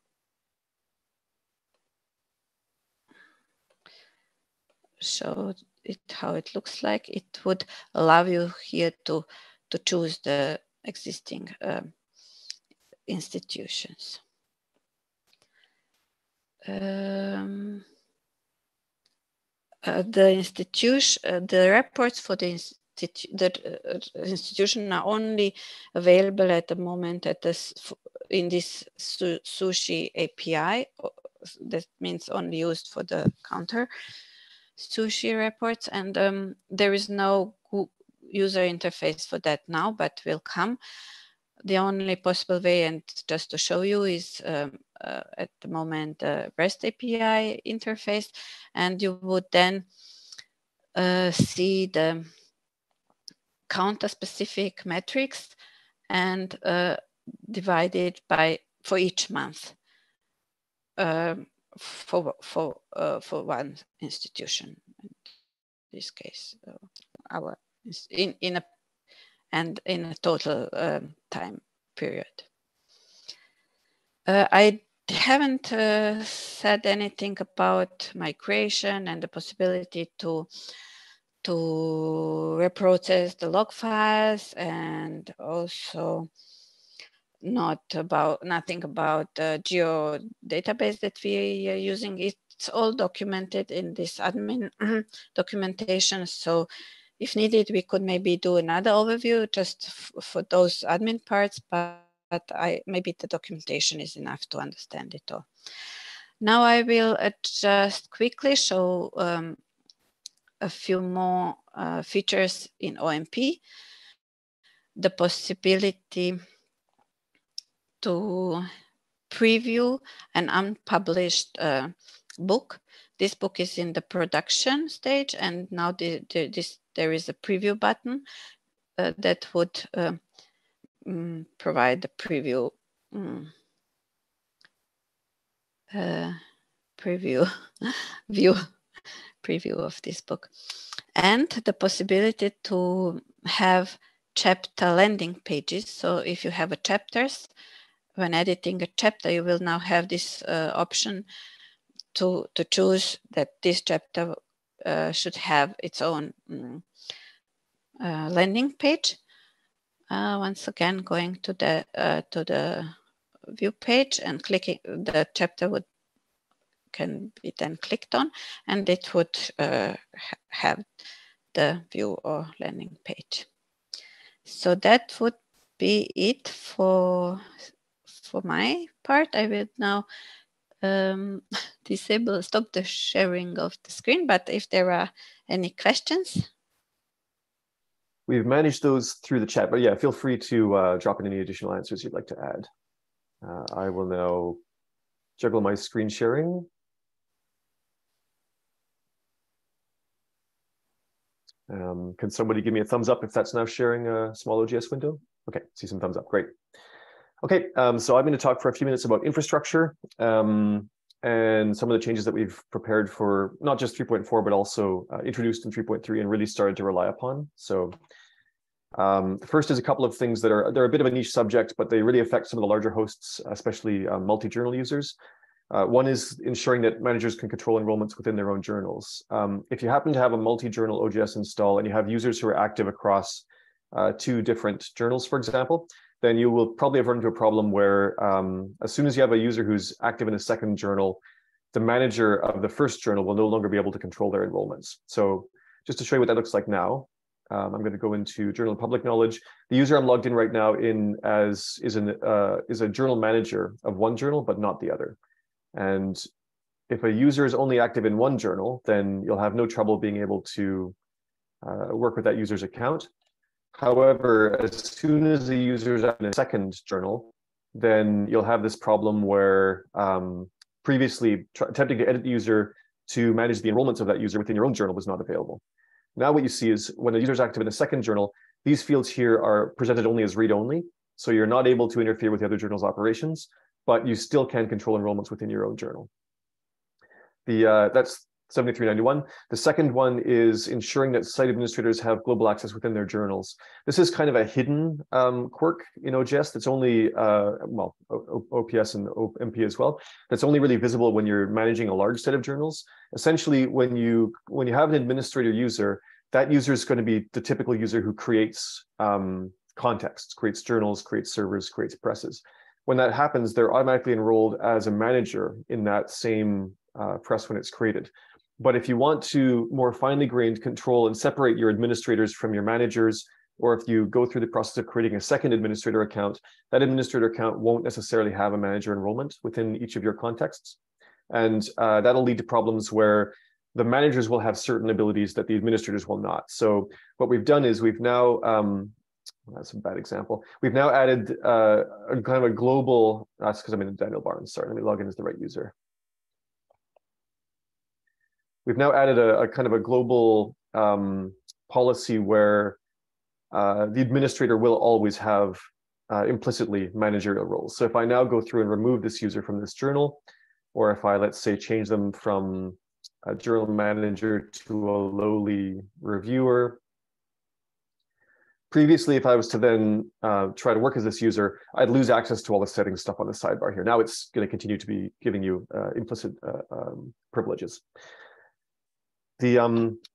show it how it looks like, it would allow you here to choose the existing institutions. The institution, the reports for the institution are only available at the moment at this in this SUSHI API. That means only used for the counter SUSHI reports, and there is no user interface for that now, but will come. The only possible way, and just to show you, is at the moment REST API interface, and you would then see the counter specific metrics and divided by for each month for one institution. In this case, our in a total time period. I haven't said anything about migration and the possibility to reprocess the log files, and also nothing about the geo database that we are using. It's all documented in this admin documentation. So if needed, we could maybe do another overview just for those admin parts, but maybe the documentation is enough to understand it all. Now I will just quickly show a few more features in OMP. The possibility to preview an unpublished book. This book is in the production stage, and now there is a preview button that would provide the preview preview of this book, and the possibility to have chapter landing pages. So if you have a chapters, when editing a chapter, you will now have this option to choose that this chapter should have its own landing page. Once again, going to the view page and clicking, the chapter can be then clicked on, and it would have the view or landing page. So that would be it for my part. I will now stop the sharing of the screen, but if there are any questions. We've managed those through the chat, but yeah, feel free to drop in any additional answers you'd like to add. I will now juggle my screen sharing. Can somebody give me a thumbs up if that's now sharing a small OJS window? Okay, see some thumbs up, great. Okay, so I'm going to talk for a few minutes about infrastructure and some of the changes that we've prepared for not just 3.4, but also introduced in 3.3 and really started to rely upon. So first is a couple of things that they're a bit of a niche subject, but they really affect some of the larger hosts, especially multi-journal users. One is ensuring that managers can control enrollments within their own journals. If you happen to have a multi-journal OJS install and you have users who are active across two different journals, for example, then you will probably have run into a problem where as soon as you have a user who's active in a second journal, the manager of the first journal will no longer be able to control their enrollments. So just to show you what that looks like now, I'm going to go into journal public knowledge. The user I'm logged in right now in as is a journal manager of one journal, but not the other. And if a user is only active in one journal, then you'll have no trouble being able to work with that user's account. However, as soon as the user is in a second journal, then you'll have this problem where previously attempting to edit the user to manage the enrollments of that user within your own journal was not available. Now what you see is when the user is active in a second journal, these fields here are presented only as read-only, so you're not able to interfere with the other journal's operations, but you still can control enrollments within your own journal. That's 7391. The second one is ensuring that site administrators have global access within their journals. This is kind of a hidden quirk in OJS that's only, well, OPS and OMP as well, that's only really visible when you're managing a large set of journals. Essentially, when you have an administrator user, that user is going to be the typical user who creates contexts, creates journals, creates servers, creates presses. When that happens, they're automatically enrolled as a manager in that same press when it's created. But if you want to more finely grained control and separate your administrators from your managers, or if you go through the process of creating a second administrator account, that administrator account won't necessarily have a manager enrollment within each of your contexts. And that'll lead to problems where the managers will have certain abilities that the administrators will not. So what we've done is we've now, that's a bad example. We've now added kind of a global, that's because I'm in Daniel Barnes, sorry, let me log in as the right user. We've now added a kind of a global policy where the administrator will always have implicitly managerial roles. So if I now go through and remove this user from this journal, or if I, let's say, change them from a journal manager to a lowly reviewer, previously, if I was to then try to work as this user, I'd lose access to all the settings stuff on the sidebar here. Now it's going to continue to be giving you implicit privileges. The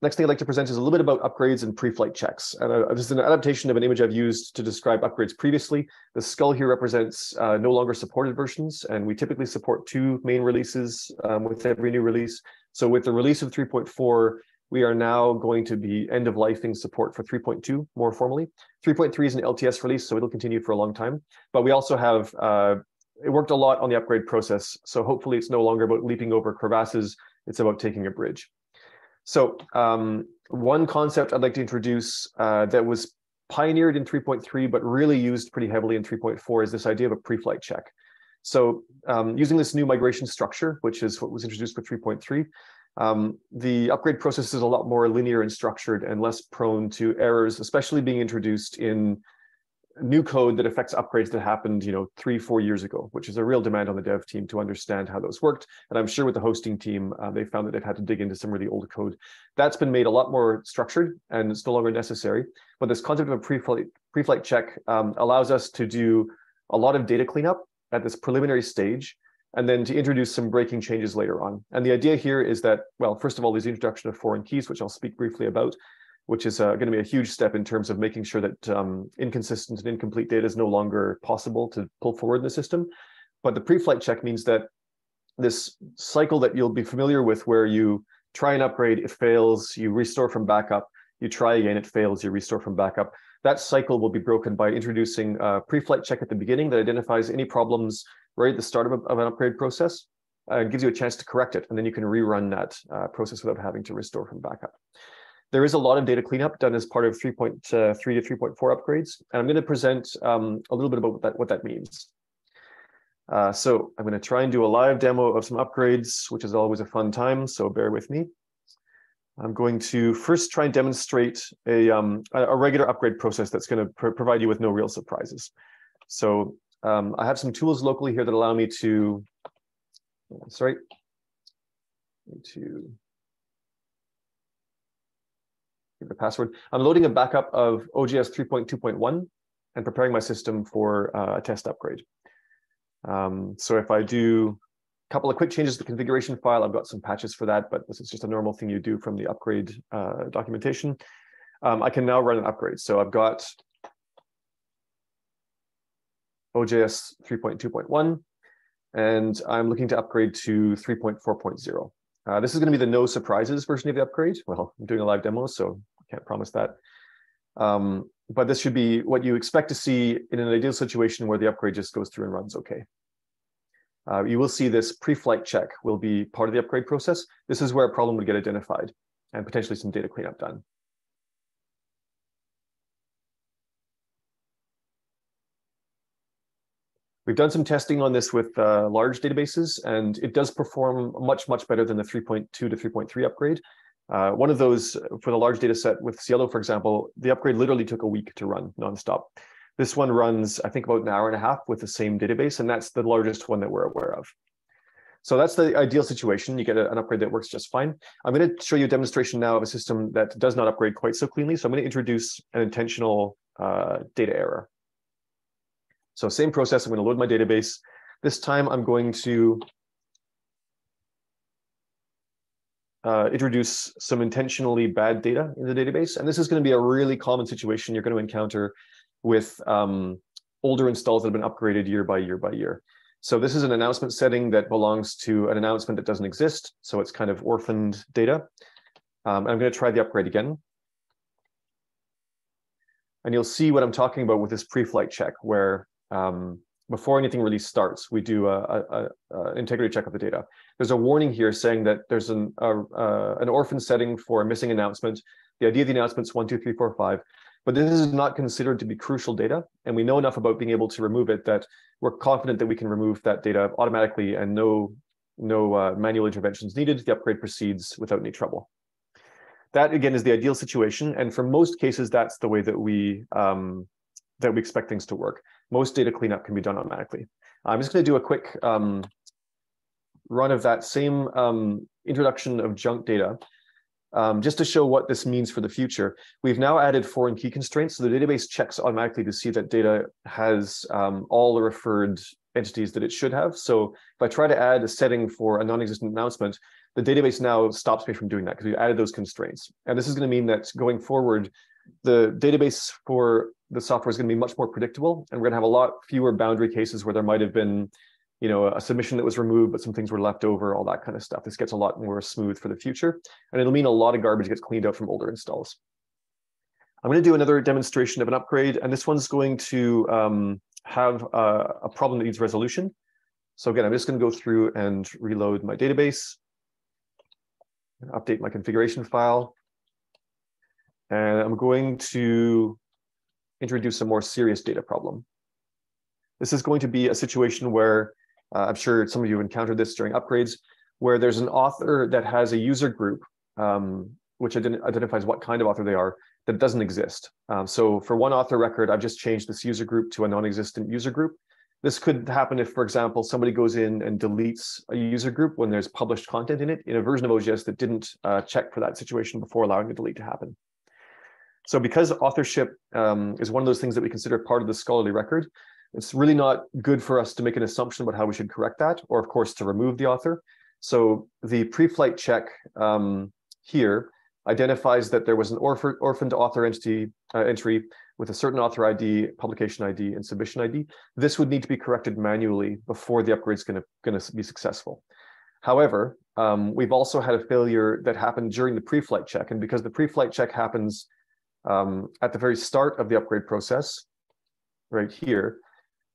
next thing I'd like to present is a little bit about upgrades and pre-flight checks. And this is an adaptation of an image I've used to describe upgrades previously. The skull here represents no longer supported versions, and we typically support two main releases with every new release. So with the release of 3.4, we are now going to be end-of-lifing support for 3.2 more formally. 3.3 is an LTS release, so it'll continue for a long time. But we also have, it worked a lot on the upgrade process, so hopefully it's no longer about leaping over crevasses, it's about taking a bridge. So one concept I'd like to introduce that was pioneered in 3.3, but really used pretty heavily in 3.4 is this idea of a pre-flight check. So using this new migration structure, which is what was introduced with 3.3, the upgrade process is a lot more linear and structured and less prone to errors, especially being introduced in new code that affects upgrades that happened, you know, 3-4 years ago, which is a real demand on the dev team to understand how those worked. And I'm sure with the hosting team, they found that they've had to dig into some really old code. That's been made a lot more structured and it's no longer necessary. But this concept of a pre-flight check allows us to do a lot of data cleanup at this preliminary stage, and then to introduce some breaking changes later on. And the idea here is that, well, first of all, there's the introduction of foreign keys, which I'll speak briefly about, which is going to be a huge step in terms of making sure that inconsistent and incomplete data is no longer possible to pull forward in the system. But the pre-flight check means that this cycle that you'll be familiar with where you try and upgrade, it fails, you restore from backup, you try again, it fails, you restore from backup. That cycle will be broken by introducing a pre-flight check at the beginning that identifies any problems right at the start of an upgrade process, gives you a chance to correct it, and then you can rerun that process without having to restore from backup. There is a lot of data cleanup done as part of 3.3 to 3.4 upgrades, and I'm going to present a little bit about what that means. So I'm going to try and do a live demo of some upgrades, which is always a fun time, so bear with me. I'm going to first try and demonstrate a regular upgrade process that's going to provide you with no real surprises. So I have some tools locally here that allow me to, sorry, to give the password. I'm loading a backup of OJS 3.2.1 and preparing my system for a test upgrade. So if I do a couple of quick changes to the configuration file, I've got some patches for that, but this is just a normal thing you do from the upgrade documentation. I can now run an upgrade. So I've got OJS 3.2.1, and I'm looking to upgrade to 3.4.0. This is going to be the no surprises version of the upgrade. Well, I'm doing a live demo, so I can't promise that. But this should be what you expect to see in an ideal situation where the upgrade just goes through and runs okay. You will see this pre-flight check will be part of the upgrade process. This is where a problem would get identified and potentially some data cleanup done. We've done some testing on this with large databases, and it does perform much, much better than the 3.2 to 3.3 upgrade. One of those for the large data set with SciELO, for example, the upgrade literally took a week to run nonstop. This one runs, I think, about an hour and a half with the same database, and that's the largest one that we're aware of. So that's the ideal situation. You get an upgrade that works just fine. I'm going to show you a demonstration now of a system that does not upgrade quite so cleanly. So I'm going to introduce an intentional data error. So same process, I'm going to load my database. This time I'm going to introduce some intentionally bad data in the database. And this is going to be a really common situation you're going to encounter with older installs that have been upgraded year by year by year. So this is an announcement setting that belongs to an announcement that doesn't exist. So it's kind of orphaned data. I'm going to try the upgrade again. And you'll see what I'm talking about with this pre-flight check, where before anything really starts, we do an integrity check of the data. There's a warning here saying that there's an orphan setting for a missing announcement. The idea of the announcement is 1, 2, 3, 4, 5. But this is not considered to be crucial data, and we know enough about being able to remove it that we're confident that we can remove that data automatically, and no manual interventions needed. The upgrade proceeds without any trouble. That, again, is the ideal situation, and for most cases, that's the way that we expect things to work. Most data cleanup can be done automatically. I'm just going to do a quick run of that same introduction of junk data, just to show what this means for the future. We've now added foreign key constraints, so the database checks automatically to see that data has all the referred entities that it should have. So if I try to add a setting for a non-existent announcement, the database now stops me from doing that because we've added those constraints. And this is going to mean that going forward, the database for the software is going to be much more predictable, and we're going to have a lot fewer boundary cases where there might have been, you know, a submission that was removed, but some things were left over, all that kind of stuff. This gets a lot more smooth for the future, and it'll mean a lot of garbage gets cleaned out from older installs. I'm going to do another demonstration of an upgrade, and this one's going to have a problem that needs resolution. So again, I'm just going to go through and reload my database, update my configuration file, and I'm going to introduce a more serious data problem. This is going to be a situation where I'm sure some of you have encountered this during upgrades, where there's an author that has a user group which identifies what kind of author they are that doesn't exist. So for one author record, I've just changed this user group to a non-existent user group. This could happen if, for example, somebody goes in and deletes a user group when there's published content in it in a version of OJS that didn't check for that situation before allowing a delete to happen. So because authorship is one of those things that we consider part of the scholarly record, it's really not good for us to make an assumption about how we should correct that, or of course to remove the author. So the pre-flight check here identifies that there was an orphaned author entity entry with a certain author ID, publication ID, and submission ID. This would need to be corrected manually before the upgrade is going to be successful. However, we've also had a failure that happened during the pre-flight check, and because the pre-flight check happens at the very start of the upgrade process, right here,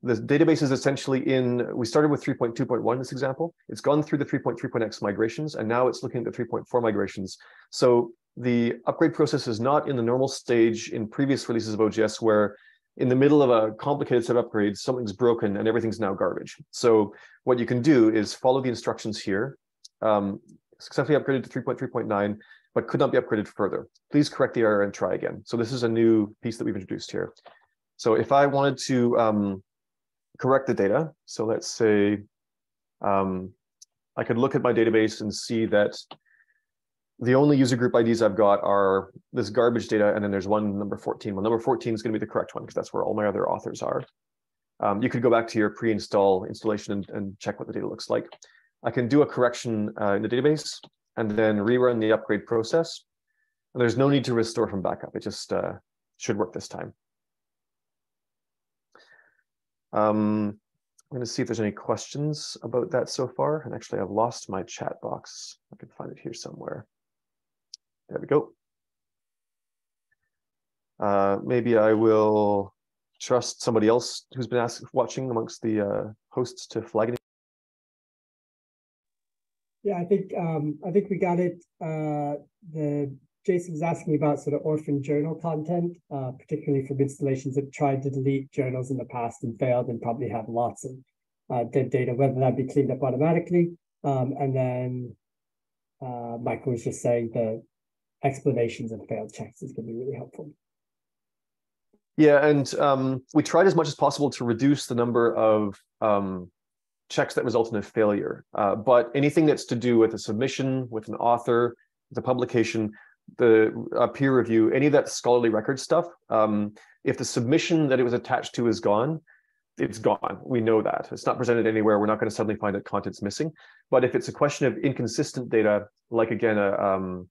the database is essentially in, we started with 3.2.1 in this example. It's gone through the 3.3.x migrations, and now it's looking at the 3.4 migrations. So the upgrade process is not in the normal stage in previous releases of OJS, where in the middle of a complicated set of upgrades, something's broken and everything's now garbage. So what you can do is follow the instructions here. Successfully upgraded to 3.3.9, but could not be upgraded further. Please correct the error and try again. So this is a new piece that we've introduced here. So if I wanted to correct the data, so let's say I could look at my database and see that the only user group IDs I've got are this garbage data, and then there's one number 14. Well, number 14 is going to be the correct one because that's where all my other authors are. You could go back to your pre-install installation and check what the data looks like. I can do a correction in the database and then rerun the upgrade process. And there's no need to restore from backup. It just should work this time. I'm going to see if there's any questions about that so far. And actually, I've lost my chat box. I can find it here somewhere. There we go. Maybe I will trust somebody else who's been watching amongst the hosts to flag it. Yeah, I think we got it. Jason's asking about sort of orphan journal content, particularly from installations that tried to delete journals in the past and failed, and probably have lots of dead data, whether that be cleaned up automatically. And then Michael was just saying the explanations of failed checks is going to be really helpful. Yeah, and we tried as much as possible to reduce the number of checks that result in a failure. But anything that's to do with a submission, with an author, the publication, the peer review, any of that scholarly record stuff, if the submission that it was attached to is gone, it's gone. We know that. It's not presented anywhere. We're not going to suddenly find that content's missing. But if it's a question of inconsistent data, like again, an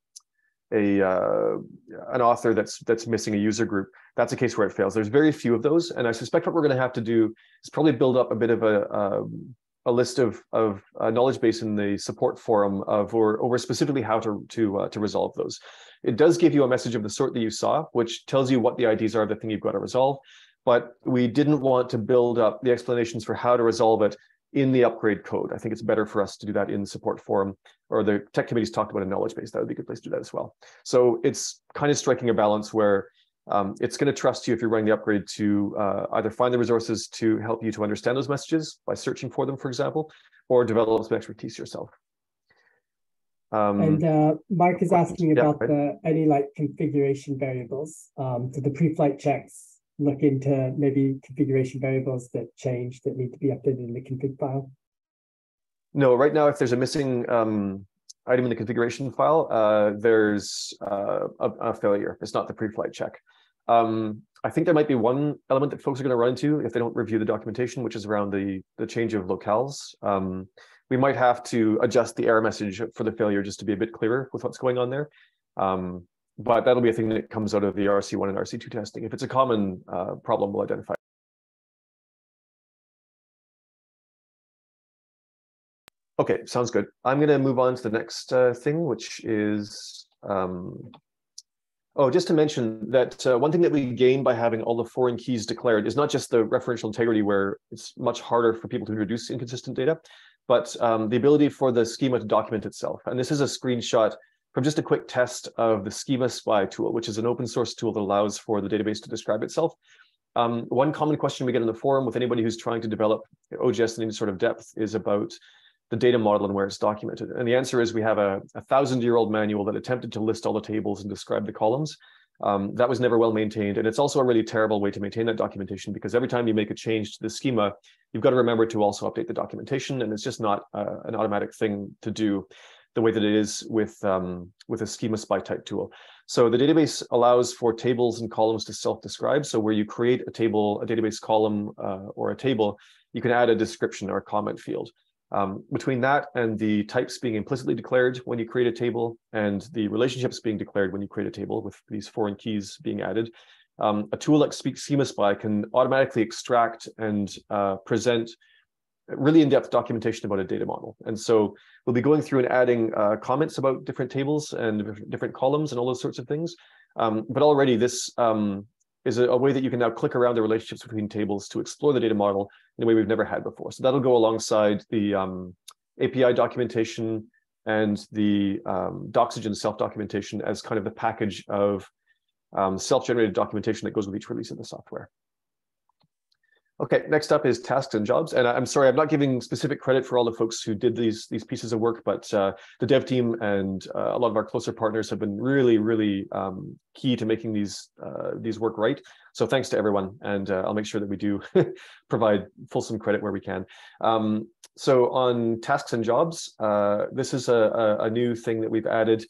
author that's missing a user group, that's a case where it fails. There's very few of those, and I suspect what we're going to have to do is probably build up a bit of a list of knowledge base in the support forum of over specifically how to resolve those. It does give you a message of the sort that you saw, which tells you what the IDs are of the thing you've got to resolve, but we didn't want to build up the explanations for how to resolve it in the upgrade code. I think it's better for us to do that in the support forum, or the tech committee's talked about a knowledge base. That would be a good place to do that as well. So it's kind of striking a balance where it's going to trust you if you're running the upgrade to either find the resources to help you to understand those messages by searching for them, for example, or develop some expertise yourself. And Mark is asking about any like configuration variables. Did the pre-flight checks look into maybe configuration variables that change that need to be updated in the config file? No, right now, if there's a missing item in the configuration file, there's a failure. It's not the pre-flight check. I think there might be one element that folks are going to run into if they don't review the documentation, which is around the change of locales. We might have to adjust the error message for the failure just to be a bit clearer with what's going on there. But that'll be a thing that comes out of the RC1 and RC2 testing. If it's a common problem, we'll identify. Okay, sounds good. I'm going to move on to the next thing, which is, just to mention that one thing that we gain by having all the foreign keys declared is not just the referential integrity, where it's much harder for people to introduce inconsistent data, but the ability for the schema to document itself. And this is a screenshot from just a quick test of the SchemaSpy tool, which is an open source tool that allows for the database to describe itself. One common question we get in the forum with anybody who's trying to develop OJS in any sort of depth is about the data model and where it's documented. And the answer is we have a 1,000-year-old manual that attempted to list all the tables and describe the columns. That was never well maintained. And it's also a really terrible way to maintain that documentation, because every time you make a change to the schema, you've got to remember to also update the documentation. And it's just not an automatic thing to do the way that it is with a SchemaSpy type tool. So the database allows for tables and columns to self-describe. So where you create a table, a database column, or a table, you can add a description or a comment field. Between that and the types being implicitly declared when you create a table, and the relationships being declared when you create a table with these foreign keys being added, a tool like SchemaSpy can automatically extract and present really in-depth documentation about a data model. And so we'll be going through and adding comments about different tables and different columns and all those sorts of things. But already this is a way that you can now click around the relationships between tables to explore the data model in a way we've never had before. So that'll go alongside the API documentation and the Doxygen self-documentation as kind of the package of self-generated documentation that goes with each release of the software. Okay, next up is tasks and jobs. And I'm sorry, I'm not giving specific credit for all the folks who did these pieces of work, but the dev team and a lot of our closer partners have been really, really key to making these work right. So thanks to everyone. And I'll make sure that we do provide fulsome credit where we can. So on tasks and jobs, this is a new thing that we've added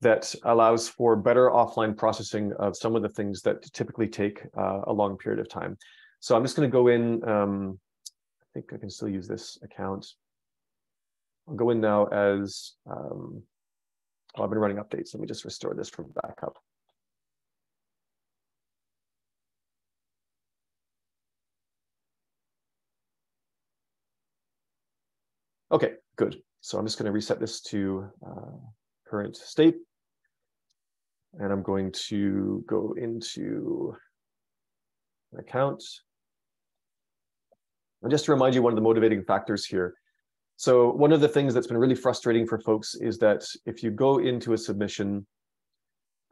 that allows for better offline processing of some of the things that typically take a long period of time. So I'm just going to go in, I think I can still use this account. I'll go in now as, I've been running updates. Let me just restore this from backup. Okay, good. So I'm just going to reset this to current state. And I'm going to go into an account. And just to remind you, one of the motivating factors here. So one of the things that's been really frustrating for folks is that if you go into a submission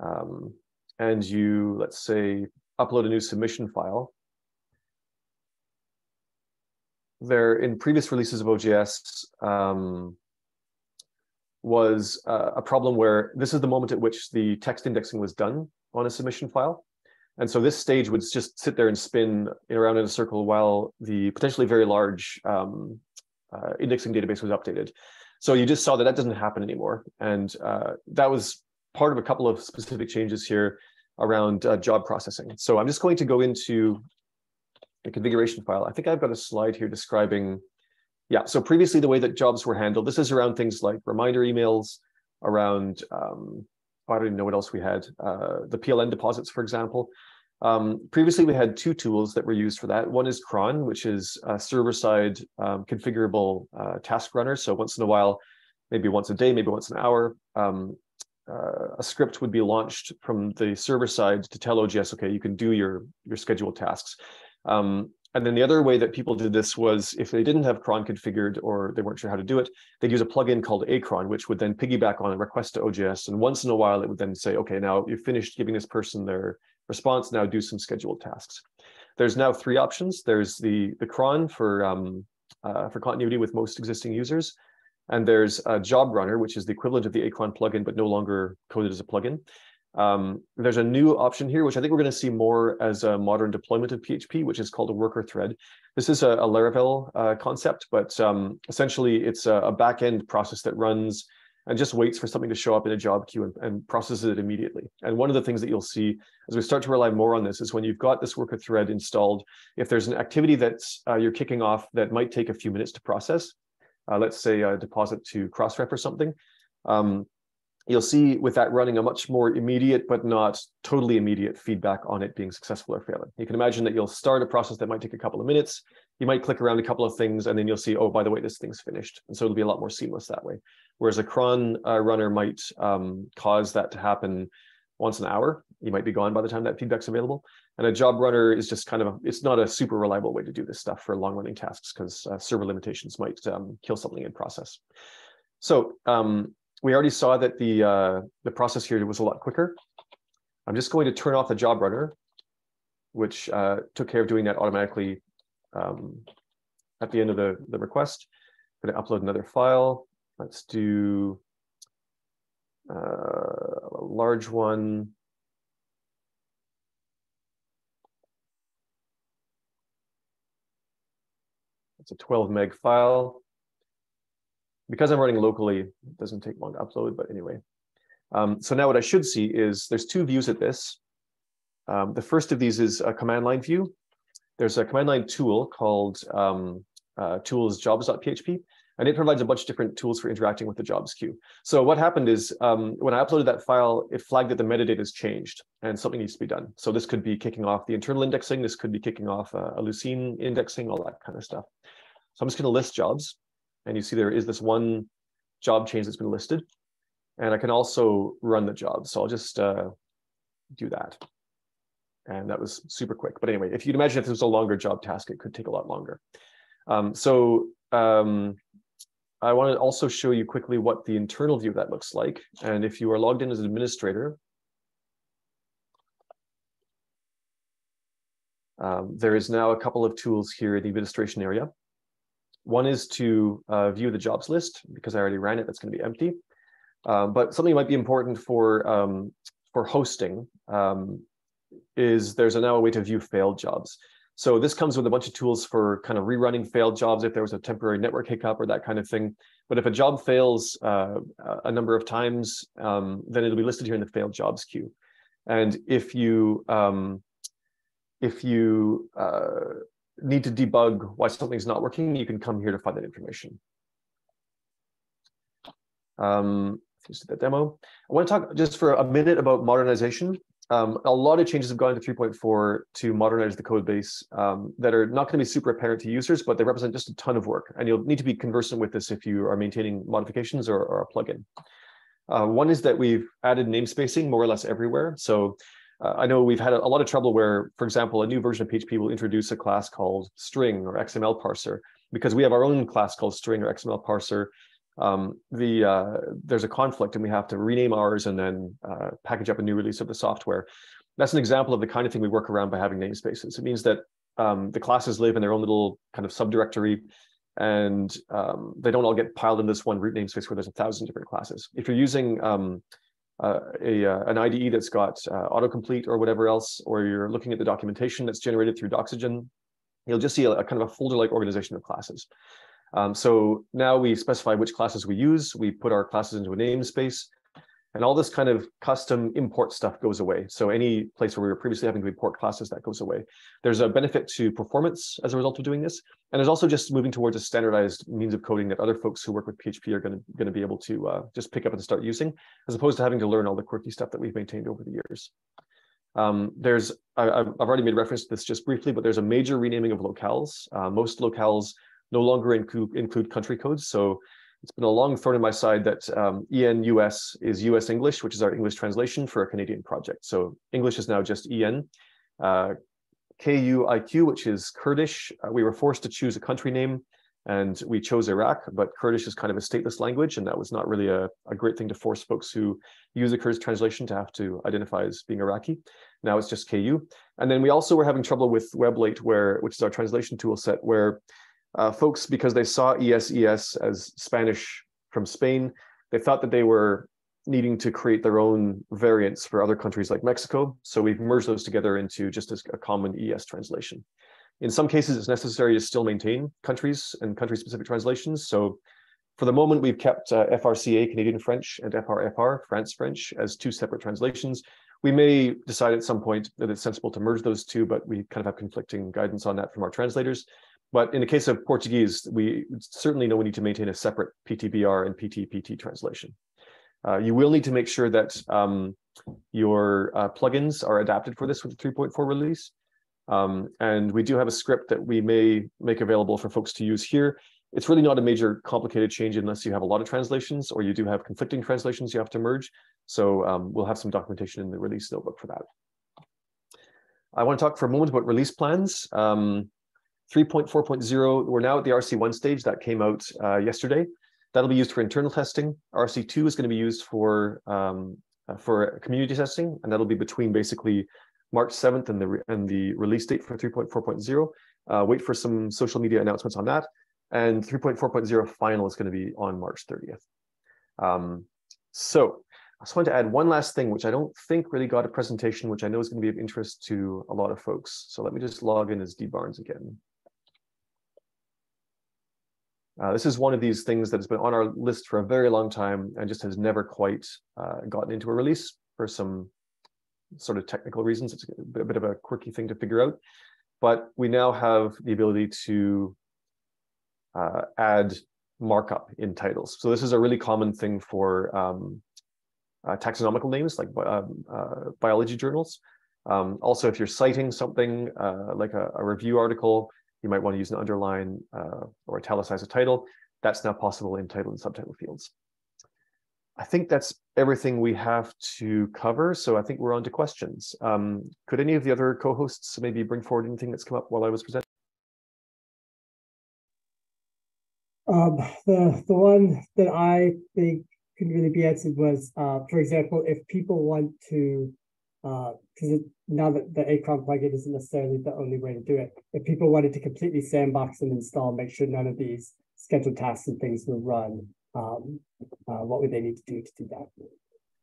and you, let's say, upload a new submission file, there in previous releases of OJS was a problem where this is the moment at which the text indexing was done on a submission file. And so this stage would just sit there and spin around in a circle while the potentially very large indexing database was updated. So you just saw that that doesn't happen anymore. And that was part of a couple of specific changes here around job processing. So I'm just going to go into the configuration file. I think I've got a slide here describing, yeah, so previously the way that jobs were handled, this is around things like reminder emails, around, I don't even know what else we had, the PLN deposits, for example. Previously, we had two tools that were used for that. One is cron, which is a server-side configurable task runner. So once in a while, maybe once a day, maybe once an hour, a script would be launched from the server side to tell OJS, okay, you can do your scheduled tasks. And then the other way that people did this was if they didn't have cron configured or they weren't sure how to do it, they'd use a plugin called acron, which would then piggyback on a request to OJS. And once in a while, it would then say, okay, now you've finished giving this person their response, now do some scheduled tasks. There's now three options. There's the cron for continuity with most existing users. And there's a job runner, which is the equivalent of the acron plugin, but no longer coded as a plugin. There's a new option here, which I think we're going to see more as a modern deployment of PHP, which is called a worker thread. This is a Laravel concept, but essentially it's a back-end process that runs and just waits for something to show up in a job queue and processes it immediately. And one of the things that you'll see as we start to rely more on this is when you've got this worker thread installed, if there's an activity that you're kicking off that might take a few minutes to process, let's say a deposit to Crossref or something, you'll see with that running a much more immediate, but not totally immediate feedback on it being successful or failing. You can imagine that you'll start a process that might take a couple of minutes. You might click around a couple of things, and then you'll see, oh, by the way, this thing's finished. And so it'll be a lot more seamless that way. Whereas a cron runner might cause that to happen once an hour. You might be gone by the time that feedback's available. And a job runner is just kind of, it's not a super reliable way to do this stuff for long-running tasks because server limitations might kill something in process. So, we already saw that the process here was a lot quicker. I'm just going to turn off the job runner, which took care of doing that automatically at the end of the request. I'm going to upload another file. Let's do a large one. It's a 12 meg file. Because I'm running locally, it doesn't take long to upload, but anyway. So now what I should see is there's two views at this. The first of these is a command line view. There's a command line tool called tools.jobs.php, and it provides a bunch of different tools for interacting with the jobs queue. So what happened is when I uploaded that file, it flagged that the metadata has changed and something needs to be done. So this could be kicking off the internal indexing. This could be kicking off a Lucene indexing, all that kind of stuff. So I'm just going to list jobs. And you see there is this one job change that's been listed. And I can also run the job. So I'll just do that. And that was super quick. But anyway, if you'd imagine if this was a longer job task, it could take a lot longer. I want to also show you quickly what the internal view of that looks like. And if you are logged in as an administrator, there is now a couple of tools here in the administration area. One is to view the jobs list, because I already ran it, that's going to be empty. But something that might be important for hosting is there's now a way to view failed jobs. So this comes with a bunch of tools for kind of rerunning failed jobs if there was a temporary network hiccup or that kind of thing. But if a job fails a number of times, then it'll be listed here in the failed jobs queue. And if you need to debug why something's not working, you can come here to find that information. Just did that demo. I want to talk just for a minute about modernization. A lot of changes have gone to 3.4 to modernize the code base that are not going to be super apparent to users, but they represent just a ton of work. And you'll need to be conversant with this if you are maintaining modifications or a plugin. One is that we've added namespacing more or less everywhere. So I know we've had a lot of trouble where, for example, a new version of PHP will introduce a class called string or XML parser, because we have our own class called string or XML parser. There's a conflict and we have to rename ours and then package up a new release of the software. That's an example of the kind of thing we work around by having namespaces. It means that the classes live in their own little kind of subdirectory, and they don't all get piled in this one root namespace where there's 1,000 different classes. If you're using an IDE that's got autocomplete or whatever else, or you're looking at the documentation that's generated through Doxygen, you'll just see a kind of a folder-like organization of classes. So now we specify which classes we use, we put our classes into a namespace, and all this kind of custom import stuff goes away. So any place where we were previously having to import classes, that goes away. There's a benefit to performance as a result of doing this. And there's also just moving towards a standardized means of coding that other folks who work with PHP are going to be able to just pick up and start using, as opposed to having to learn all the quirky stuff that we've maintained over the years. I've already made reference to this just briefly, but there's a major renaming of locales. Most locales no longer include country codes. So it's been a long thorn in my side that EN US is US English, which is our English translation for a Canadian project. So English is now just EN. KUIQ, which is Kurdish. We were forced to choose a country name and we chose Iraq, but Kurdish is kind of a stateless language. And that was not really a great thing to force folks who use the Kurdish translation to have to identify as being Iraqi. Now it's just KU. And then we also were having trouble with Weblate, which is our translation tool set, where folks, because they saw ESES as Spanish from Spain, they thought that they were needing to create their own variants for other countries like Mexico. So we've merged those together into just a common ES translation. In some cases, it's necessary to still maintain countries and country-specific translations. So for the moment, we've kept FRCA, Canadian French, and FRFR, France French, as two separate translations. We may decide at some point that it's sensible to merge those two, but we kind of have conflicting guidance on that from our translators. But in the case of Portuguese, we certainly know we need to maintain a separate PTBR and PTPT translation. You will need to make sure that your plugins are adapted for this with the 3.4 release. And we do have a script that we may make available for folks to use here. It's really not a major complicated change unless you have a lot of translations or you do have conflicting translations you have to merge. So we'll have some documentation in the release notebook for that. I want to talk for a moment about release plans. 3.4.0, we're now at the RC1 stage. That came out yesterday. That'll be used for internal testing. RC2 is going to be used for community testing, and that'll be between basically March 7th and the release date for 3.4.0. Wait for some social media announcements on that. And 3.4.0 final is going to be on March 30th. So I just wanted to add one last thing, which I don't think really got a presentation, which I know is going to be of interest to a lot of folks. So let me just log in as DBarnes again. This is one of these things that has been on our list for a very long time and just has never quite gotten into a release for some sort of technical reasons. It's a bit of a quirky thing to figure out, but we now have the ability to add markup in titles. So this is a really common thing for taxonomical names like biology journals. Also, if you're citing something like a review article, you might want to use an underline or italicize a title. That's now possible in title and subtitle fields. I think that's everything we have to cover. So I think we're on to questions. Could any of the other co-hosts maybe bring forward anything that's come up while I was presenting? The one that I think can really be answered was, for example, if people want to, because now that the Acron plugin isn't necessarily the only way to do it, if people wanted to completely sandbox and install, make sure none of these scheduled tasks and things will run, what would they need to do that?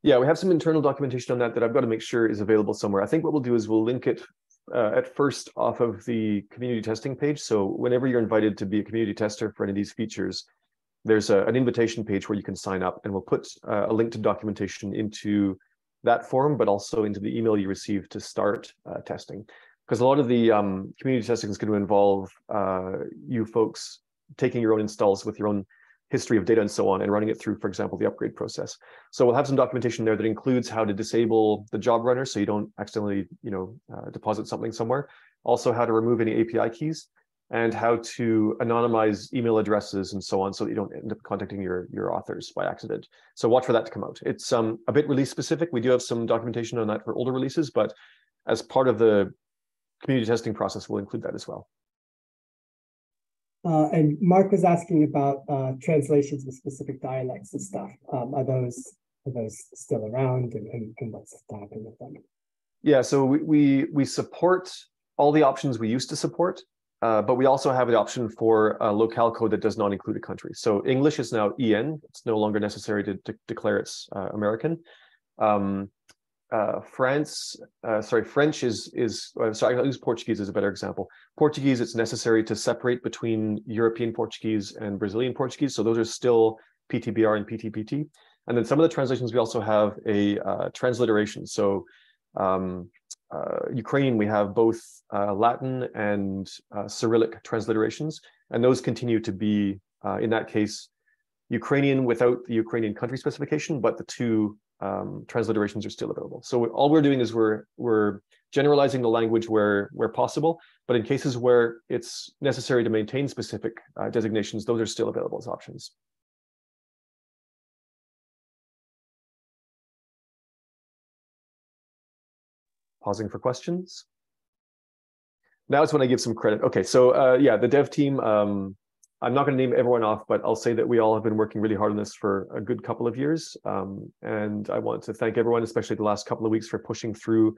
Yeah, we have some internal documentation on that that I've got to make sure is available somewhere. I think what we'll do is we'll link it at first off of the community testing page. So whenever you're invited to be a community tester for any of these features, there's an invitation page where you can sign up, and we'll put a link to documentation into that form, but also into the email you receive to start testing. Because a lot of the community testing is going to involve you folks taking your own installs with your own history of data and so on, and running it through, for example, the upgrade process. So we'll have some documentation there that includes how to disable the job runner so you don't accidentally, deposit something somewhere. Also, how to remove any API keys and how to anonymize email addresses and so on, so that you don't end up contacting your authors by accident. So watch for that to come out. It's a bit release specific. We do have some documentation on that for older releases, but as part of the community testing process, we'll include that as well. And Mark was asking about translations with specific dialects and stuff. Are those still around, and what's happening with them? Yeah, so we support all the options we used to support, but we also have an option for locale code that does not include a country. So English is now EN. It's no longer necessary to declare it's American. French sorry, I'll use Portuguese as a better example. Portuguese, it's necessary to separate between European Portuguese and Brazilian Portuguese. So those are still PTBR and PTPT. And then some of the translations, we also have a transliteration. So Ukraine, we have both Latin and Cyrillic transliterations. And those continue to be, in that case, Ukrainian without the Ukrainian country specification, but the two transliterations are still available. So all we're doing is we're generalizing the language where possible, but in cases where it's necessary to maintain specific designations, those are still available as options. Pausing for questions. Now it's when I give some credit. Okay, so yeah, the dev team, I'm not going to name everyone off, but I'll say that we all have been working really hard on this for a good couple of years. And I want to thank everyone, especially the last couple of weeks, for pushing through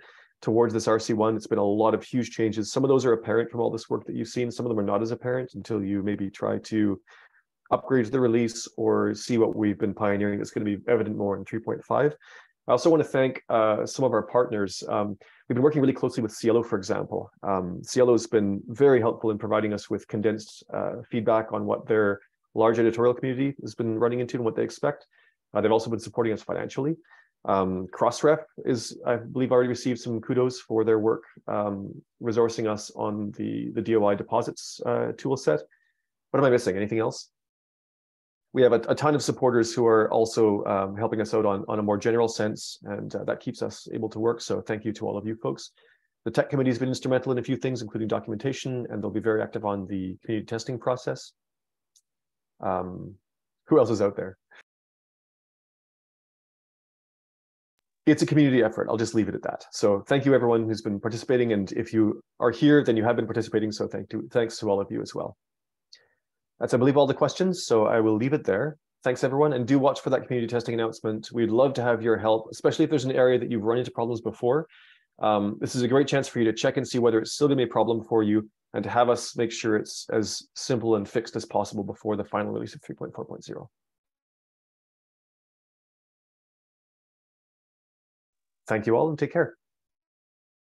towards this RC1. It's been a lot of huge changes. Some of those are apparent from all this work that you've seen. Some of them are not as apparent until you maybe try to upgrade the release or see what we've been pioneering that's going to be evident more in 3.5. I also want to thank some of our partners. We've been working really closely with SciELO, for example. SciELO has been very helpful in providing us with condensed feedback on what their large editorial community has been running into and what they expect. They've also been supporting us financially. Crossref is, I believe, already received some kudos for their work resourcing us on the DOI deposits tool set. What am I missing? Anything else? We have a ton of supporters who are also helping us out on a more general sense, and that keeps us able to work. So thank you to all of you folks. The tech committee has been instrumental in a few things, including documentation, and they'll be very active on the community testing process. Who else is out there? It's a community effort. I'll just leave it at that. So thank you, everyone who's been participating. And if you are here, then you have been participating. So thanks to all of you as well. That's, I believe, all the questions, so I will leave it there. Thanks, everyone, and do watch for that community testing announcement. We'd love to have your help, especially if there's an area that you've run into problems before. This is a great chance for you to check and see whether it's still going to be a problem for you and to have us make sure it's as simple and fixed as possible before the final release of 3.4.0. Thank you all, and take care.